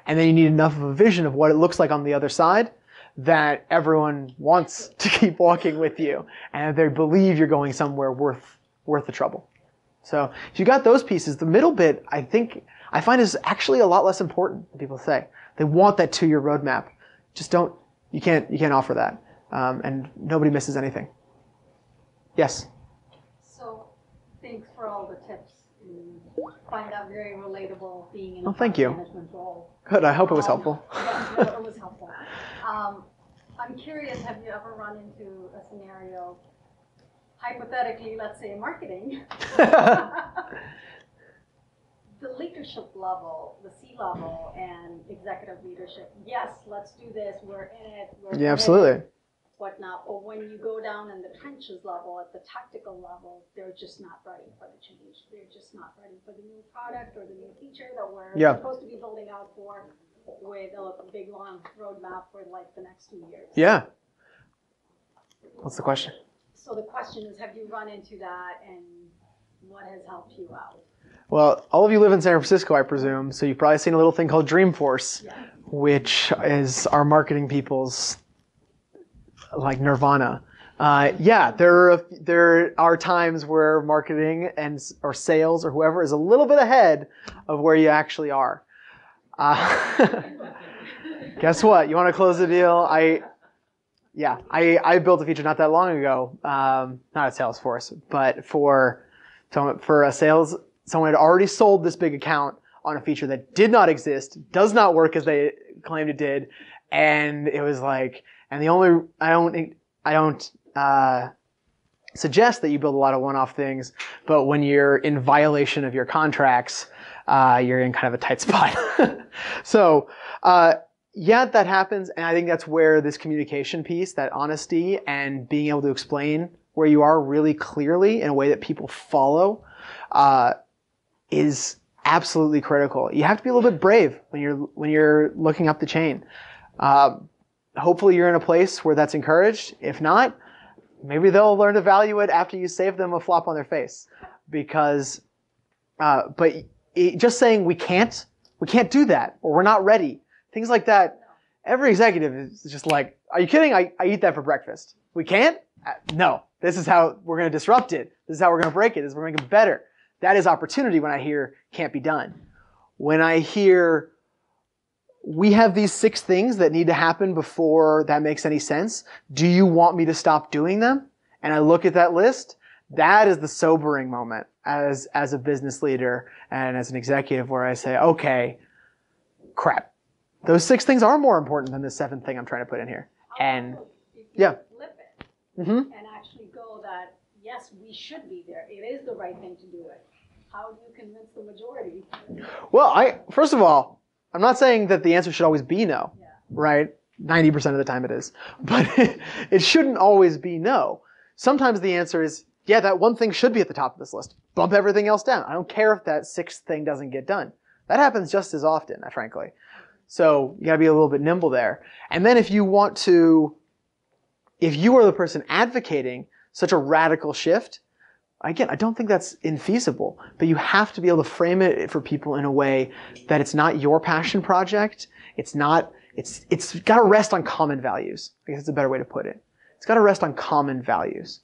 and then you need enough of a vision of what it looks like on the other side that everyone wants to keep walking with you, and they believe you're going somewhere worth worth the trouble. So if you got those pieces, the middle bit, I think. I find is actually a lot less important than people say. They want that two-year roadmap. Just don't, you can't, you can't offer that. Um, and nobody misses anything. Yes? So thanks for all the tips. You find out very relatable being in a oh, thank you. management role. Good, I hope it was um, helpful. Yeah, it was helpful. Um, I'm curious, have you ever run into a scenario, hypothetically, let's say marketing, the leadership level, the C-level and executive leadership, yes, let's do this, we're in it, we're yeah, in absolutely. It, whatnot. Or when you go down in the trenches level, at the tactical level, they're just not ready for the change. They're just not ready for the new product or the new feature that we're yeah. supposed to be building out for with a big, long roadmap for like the next two years. Yeah. What's the question? So the question is, have you run into that and what has helped you out? Well, all of you live in San Francisco, I presume, so you've probably seen a little thing called Dreamforce, yeah. which is our marketing people's, like, nirvana. Uh, yeah, there are, there are times where marketing and or sales or whoever is a little bit ahead of where you actually are. Uh, guess what? You want to close the deal? I, yeah, I, I built a feature not that long ago, um, not at Salesforce, but for for a sales. Someone had already sold this big account on a feature that did not exist, does not work as they claimed it did, and it was like, and the only, I don't, I don't uh, suggest that you build a lot of one-off things, but when you're in violation of your contracts, uh, you're in kind of a tight spot. So, uh, yeah, that happens, and I think that's where this communication piece, that honesty, and being able to explain where you are really clearly in a way that people follow, uh, is absolutely critical. You have to be a little bit brave when you're when you're looking up the chain. Uh, hopefully you're in a place where that's encouraged. If not, maybe they'll learn to value it after you save them a flop on their face. Because, uh, but it, just saying we can't, we can't do that, or we're not ready, things like that. Every executive is just like, are you kidding? I, I eat that for breakfast. We can't? No. This is how we're going to disrupt it. This is how we're going to break it. This is how we're going to make it better. That is opportunity when I hear can't be done. When I hear we have these six things that need to happen before that makes any sense, do you want me to stop doing them? And I look at that list, that is the sobering moment as, as a business leader and as an executive where I say, okay, crap. Those six things are more important than the seventh thing I'm trying to put in here. And also, if you yeah. flip it mm-hmm. and actually go that, yes, we should be there. It is the right thing to do it. How do you convince the majority? Well, I first of all, I'm not saying that the answer should always be no, yeah. right? ninety percent of the time it is. But it shouldn't always be no. Sometimes the answer is, yeah, that one thing should be at the top of this list. Bump everything else down. I don't care if that sixth thing doesn't get done. That happens just as often, frankly. So you gotta be a little bit nimble there. And then if you want to, if you are the person advocating such a radical shift, again, I don't think that's infeasible, but you have to be able to frame it for people in a way that it's not your passion project. It's not, it's, it's gotta rest on common values. I guess it's a better way to put it. It's gotta rest on common values.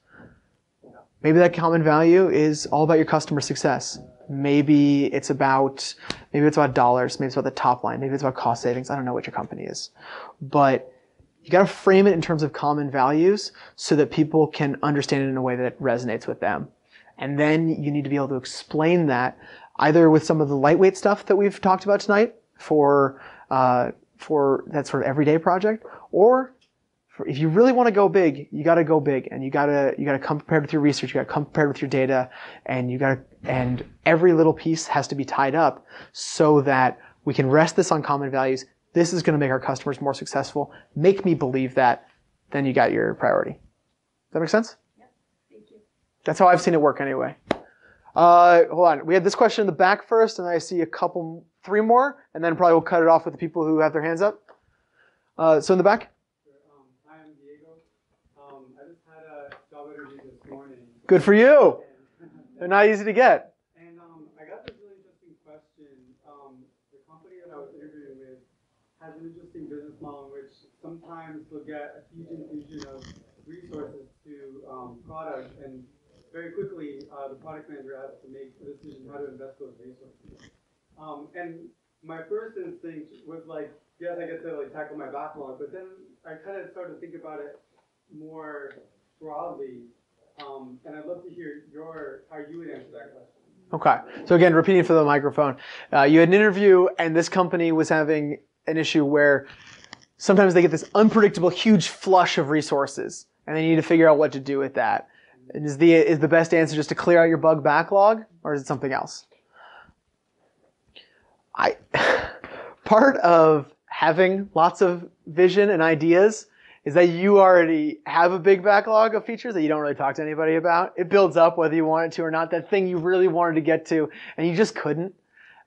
Maybe that common value is all about your customer success. Maybe it's about, maybe it's about dollars. Maybe it's about the top line. Maybe it's about cost savings. I don't know what your company is, but you got to frame it in terms of common values so that people can understand it in a way that resonates with them. And then you need to be able to explain that either with some of the lightweight stuff that we've talked about tonight for, uh, for that sort of everyday project, or for if you really want to go big, you got to go big, and you got to, you got to come prepared with your research. You got to come prepared with your data, and you got to, and every little piece has to be tied up so that we can rest this on common values. This is going to make our customers more successful. Make me believe that. Then you got your priority. Does that make sense? Yeah. Thank you. That's how I've seen it work anyway. Uh, hold on. We had this question in the back first, and I see a couple, three more, and then probably we'll cut it off with the people who have their hands up. Uh, so in the back. Sure. Um, hi, I'm Diego. Um, I just had a job interview this morning. Good for you. They're not easy to get. And um, I got this really interesting question. Um, the company that I was interviewing with has an interesting business model in which sometimes they'll get a huge infusion of resources to um, product, and very quickly uh, the product manager has to make a decision how to invest those resources. Um, and my first instinct was like, yes, I guess I'll like, tackle my backlog, but then I kind of started to think about it more broadly. Um, and I'd love to hear your, how you would answer that question. Okay. So again, repeating for the microphone, uh, you had an interview and this company was having an issue where sometimes they get this unpredictable, huge flush of resources and they need to figure out what to do with that. And is the, is the best answer just to clear out your bug backlog, or is it something else? I, part of having lots of vision and ideas is that you already have a big backlog of features that you don't really talk to anybody about. It builds up whether you want it to or not, that thing you really wanted to get to and you just couldn't,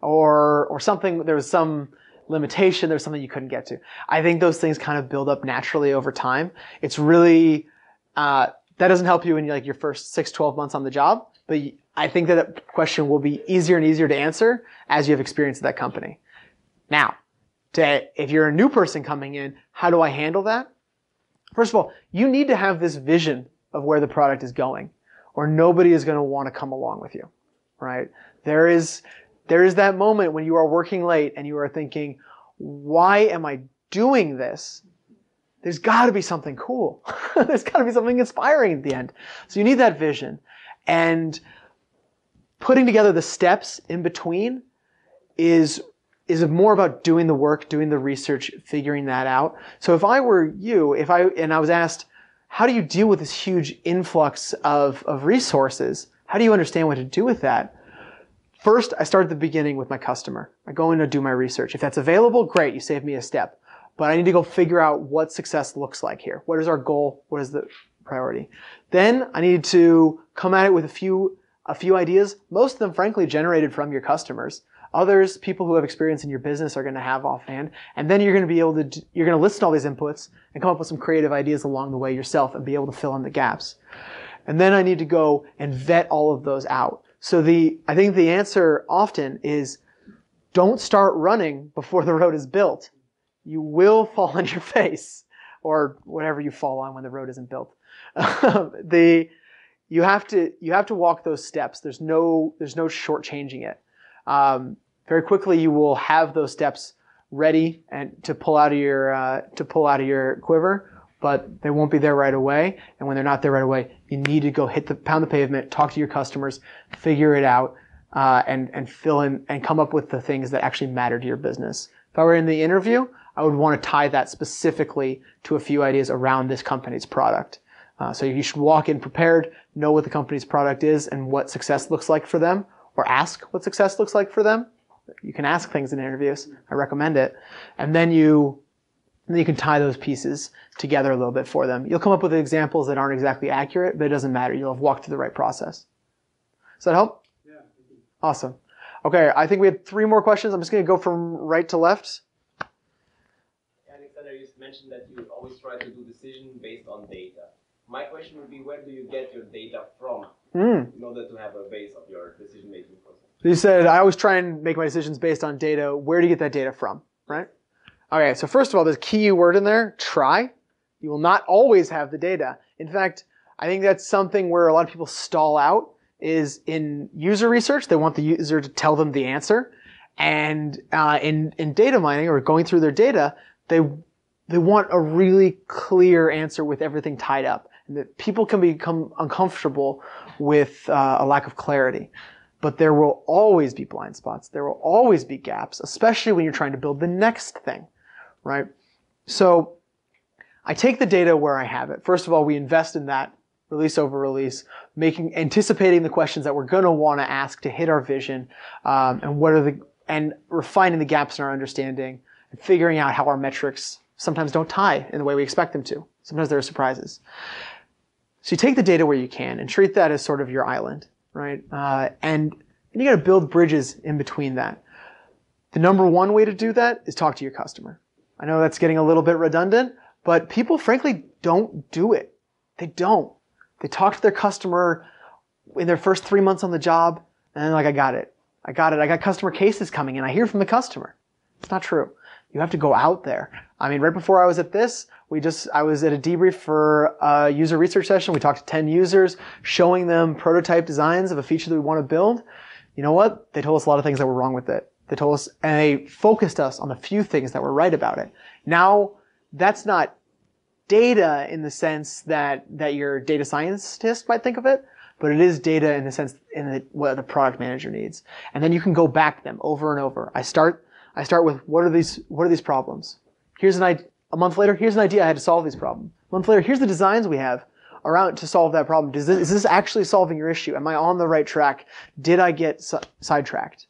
or or something, there was some limitation, there was something you couldn't get to. I think those things kind of build up naturally over time. It's really, uh, that doesn't help you in like your first six, twelve months on the job, but I think that, that question will be easier and easier to answer as you have experience at that company. Now, to, if you're a new person coming in, how do I handle that? First of all, you need to have this vision of where the product is going, or nobody is going to want to come along with you, right? There is, there is that moment when you are working late and you are thinking, why am I doing this? There's got to be something cool. There's got to be something inspiring at the end. So you need that vision. And putting together the steps in between is is more about doing the work, doing the research, figuring that out. So if I were you, if I, and I was asked, how do you deal with this huge influx of, of resources? How do you understand what to do with that? First, I start at the beginning with my customer. I go in and do my research. If that's available, great, you saved me a step. But I need to go figure out what success looks like here. What is our goal? What is the priority? Then I need to come at it with a few, a few ideas, most of them frankly generated from your customers, Others, people who have experience in your business, are going to have offhand. And then you're going to be able to, you're going to listen to all these inputs and come up with some creative ideas along the way yourself and be able to fill in the gaps. And then I need to go and vet all of those out. So the, I think the answer often is, don't start running before the road is built. You will fall on your face, or whatever you fall on when the road isn't built. the, you have to, you have to walk those steps. There's no, there's no shortchanging it. Um, very quickly you will have those steps ready and to pull out of your, uh, to pull out of your quiver, but they won't be there right away. And when they're not there right away, you need to go hit the pound the pavement, talk to your customers, figure it out, uh, and, and fill in and come up with the things that actually matter to your business. If I were in the interview, I would want to tie that specifically to a few ideas around this company's product. Uh, so you should walk in prepared, know what the company's product is and what success looks like for them, or ask what success looks like for them. You can ask things in interviews. I recommend it. And then you, then you can tie those pieces together a little bit for them. You'll come up with examples that aren't exactly accurate, but it doesn't matter. You'll have walked through the right process. Does that help? Yeah. Awesome. Okay, I think we had three more questions. I'm just going to go from right to left. You mentioned that you always try to do decision based on data. My question would be, where do you get your data from mm. in order to have a base of your decision-making process? You said, I always try and make my decisions based on data. Where do you get that data from, right? Okay, so first of all, there's a key word in there, try. You will not always have the data. In fact, I think that's something where a lot of people stall out is in user research. They want the user to tell them the answer. And uh, in, in data mining or going through their data, they They want a really clear answer with everything tied up. And that people can become uncomfortable with uh, a lack of clarity. But there will always be blind spots. There will always be gaps, especially when you're trying to build the next thing, right? So I take the data where I have it. First of all, we invest in that release over release, making, anticipating the questions that we're going to want to ask to hit our vision, um, and what are the, and refining the gaps in our understanding and figuring out how our metrics sometimes don't tie in the way we expect them to. Sometimes there are surprises. So you take the data where you can and treat that as sort of your island, right? Uh, and, and you got to build bridges in between that. The number one way to do that is talk to your customer. I know that's getting a little bit redundant, but people frankly don't do it. They don't. They talk to their customer in their first three months on the job and they're like, I got it. I got it. I got customer cases coming in. I hear from the customer. It's not true. You have to go out there. I mean, right before I was at this, we just, I was at a debrief for a user research session. We talked to ten users, showing them prototype designs of a feature that we want to build. You know what? They told us a lot of things that were wrong with it. They told us, and they focused us on the few things that were right about it. Now, that's not data in the sense that, that your data scientist might think of it, but it is data in the sense in the, what the product manager needs. And then you can go back to them over and over. I start I start with, what are these, what are these problems? Here's an idea, a month later, here's an idea I had to solve these problems. A month later, here's the designs we have around to solve that problem. Does this, is this actually solving your issue? Am I on the right track? Did I get si- sidetracked?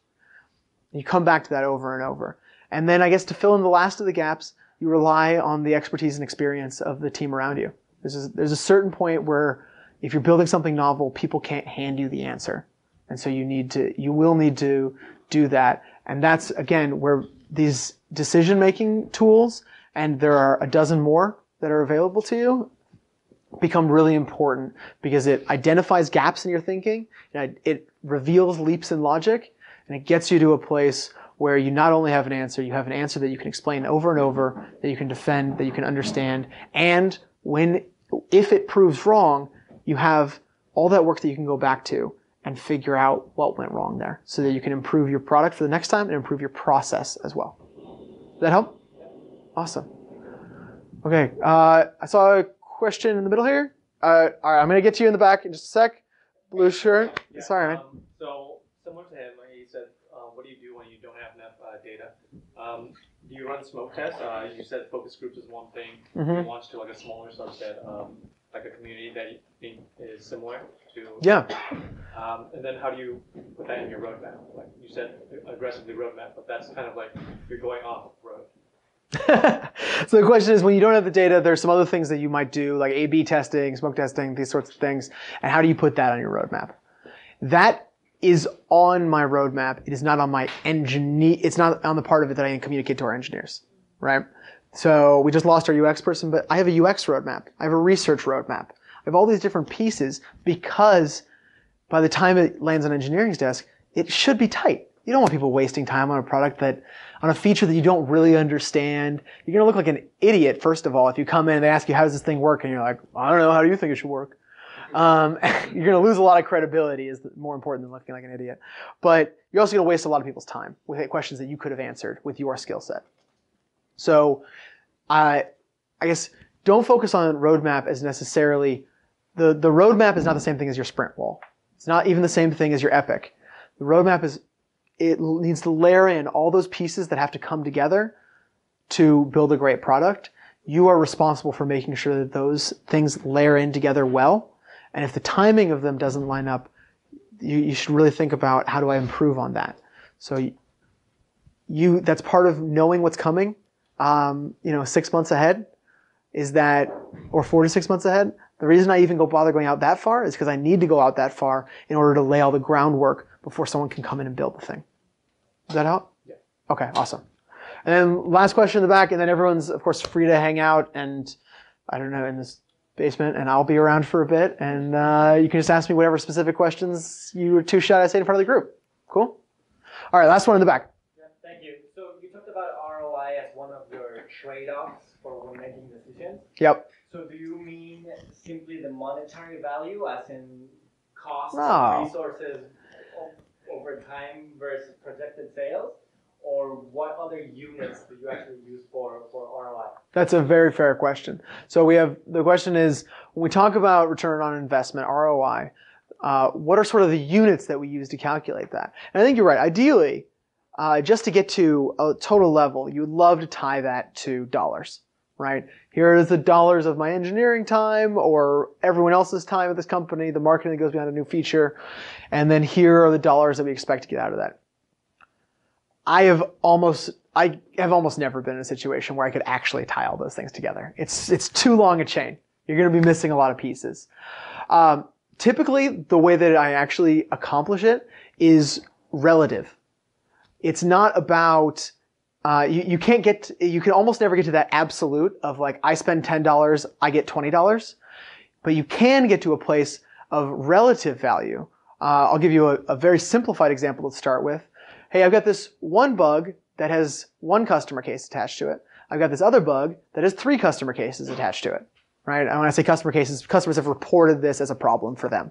And you come back to that over and over. And then I guess to fill in the last of the gaps, you rely on the expertise and experience of the team around you. There's a, there's a certain point where if you're building something novel, people can't hand you the answer. And so you need to, you will need to do that. And that's, again, where these decision-making tools, and there are a dozen more that are available to you, become really important because it identifies gaps in your thinking, and it reveals leaps in logic, and it gets you to a place where you not only have an answer, you have an answer that you can explain over and over, that you can defend, that you can understand, and when, if it proves wrong, you have all that work that you can go back to and figure out what went wrong there so that you can improve your product for the next time and improve your process as well. Does that help? Awesome. Okay, uh, I saw a question in the middle here. Uh, all right, I'm gonna get to you in the back in just a sec. Blue shirt, yeah, sorry, man. Um, so, similar to him, he said, uh, what do you do when you don't have enough uh, data? Um, do you run smoke tests? Uh, you said focus groups is one thing. Mm-hmm. You launch to like a smaller subset, um, like a community that you think is similar. Yeah. Um, and then how do you put that in your roadmap? Like you said, aggressively roadmap, but that's kind of like you're going off road. So the question is, when you don't have the data, there's some other things that you might do, like A B testing, smoke testing, these sorts of things. And how do you put that on your roadmap? That is on my roadmap. It is not on my engineer. It's not on the part of it that I can communicate to our engineers, right? So we just lost our U X person, but I have a U X roadmap. I have a research roadmap. I have all these different pieces because by the time it lands on engineering's desk, it should be tight. You don't want people wasting time on a product that, on a feature that you don't really understand. You're going to look like an idiot, first of all, if you come in and they ask you, how does this thing work? And you're like, I don't know. How do you think it should work? Um, you're going to lose a lot of credibility is more important than looking like an idiot. But you're also going to waste a lot of people's time with questions that you could have answered with your skill set. So uh, I guess don't focus on roadmap as necessarily, the, the roadmap is not the same thing as your sprint wall. It's not even the same thing as your epic. The roadmap is, it needs to layer in all those pieces that have to come together to build a great product. You are responsible for making sure that those things layer in together well. And if the timing of them doesn't line up, you, you should really think about how do I improve on that. So you, that's part of knowing what's coming, um, you know, six months ahead is that, or four to six months ahead. The reason I even go bother going out that far is because I need to go out that far in order to lay all the groundwork before someone can come in and build the thing. Is that out? Yeah. Okay, awesome. And then last question in the back, and then everyone's, of course, free to hang out and, I don't know, in this basement, and I'll be around for a bit, and uh, you can just ask me whatever specific questions you were too shy to say in front of the group. Cool? All right, last one in the back. Yeah, thank you. So you talked about R O I as one of your trade-offs for when making decisions. Yep. So do you mean simply the monetary value, as in cost, no. resources, over time versus projected sales, or what other units do you actually use for, for R O I? That's a very fair question. So we have, the question is, when we talk about return on investment, R O I, uh, what are sort of the units that we use to calculate that? And I think you're right. Ideally, uh, just to get to a total level, you would love to tie that to dollars, right? Here is the dollars of my engineering time or everyone else's time at this company, the marketing that goes behind a new feature, and then here are the dollars that we expect to get out of that. I have almost, I have almost never been in a situation where I could actually tie all those things together. It's, it's too long a chain. You're going to be missing a lot of pieces. Um, typically, the way that I actually accomplish it is relative. It's not about Uh, you, you can't get, you can almost never get to that absolute of like, I spend ten dollars, I get twenty dollars. But you can get to a place of relative value. Uh, I'll give you a, a very simplified example to start with. Hey, I've got this one bug that has one customer case attached to it. I've got this other bug that has three customer cases attached to it, right? And when I say customer cases, customers have reported this as a problem for them.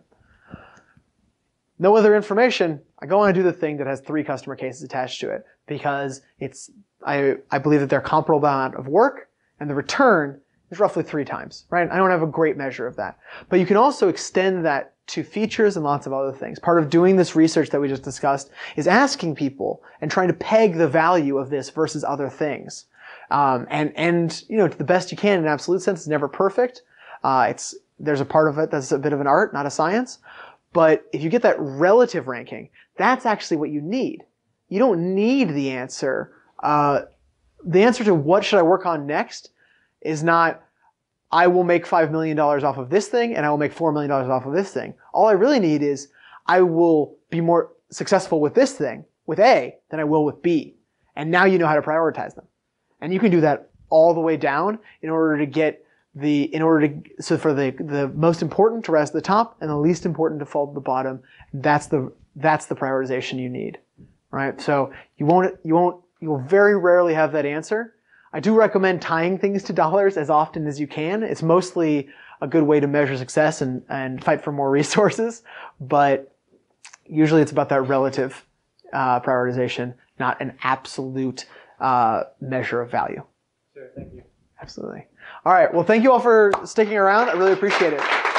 No other information, I go on and do the thing that has three customer cases attached to it because it's, I, I believe that they're comparable amount of work and the return is roughly three times, right? I don't have a great measure of that. But you can also extend that to features and lots of other things. Part of doing this research that we just discussed is asking people and trying to peg the value of this versus other things. Um, and, and, you know, to the best you can in an absolute sense, it's never perfect. Uh, it's, there's a part of it that's a bit of an art, not a science. But if you get that relative ranking, that's actually what you need. You don't need the answer. Uh, the answer to what should I work on next is not, I will make five million dollars off of this thing and I will make four million dollars off of this thing. All I really need is I will be more successful with this thing, with A, than I will with B. And now you know how to prioritize them. And you can do that all the way down in order to get The, in order to, so for the, the most important to rise to the top and the least important to fall to the bottom, that's the, that's the prioritization you need, right? So you won't, you won't, you will very rarely have that answer. I do recommend tying things to dollars as often as you can. It's mostly a good way to measure success and, and fight for more resources, but usually it's about that relative, uh, prioritization, not an absolute, uh, measure of value. Sure, thank you. Absolutely. All right. Well, thank you all for sticking around. I really appreciate it.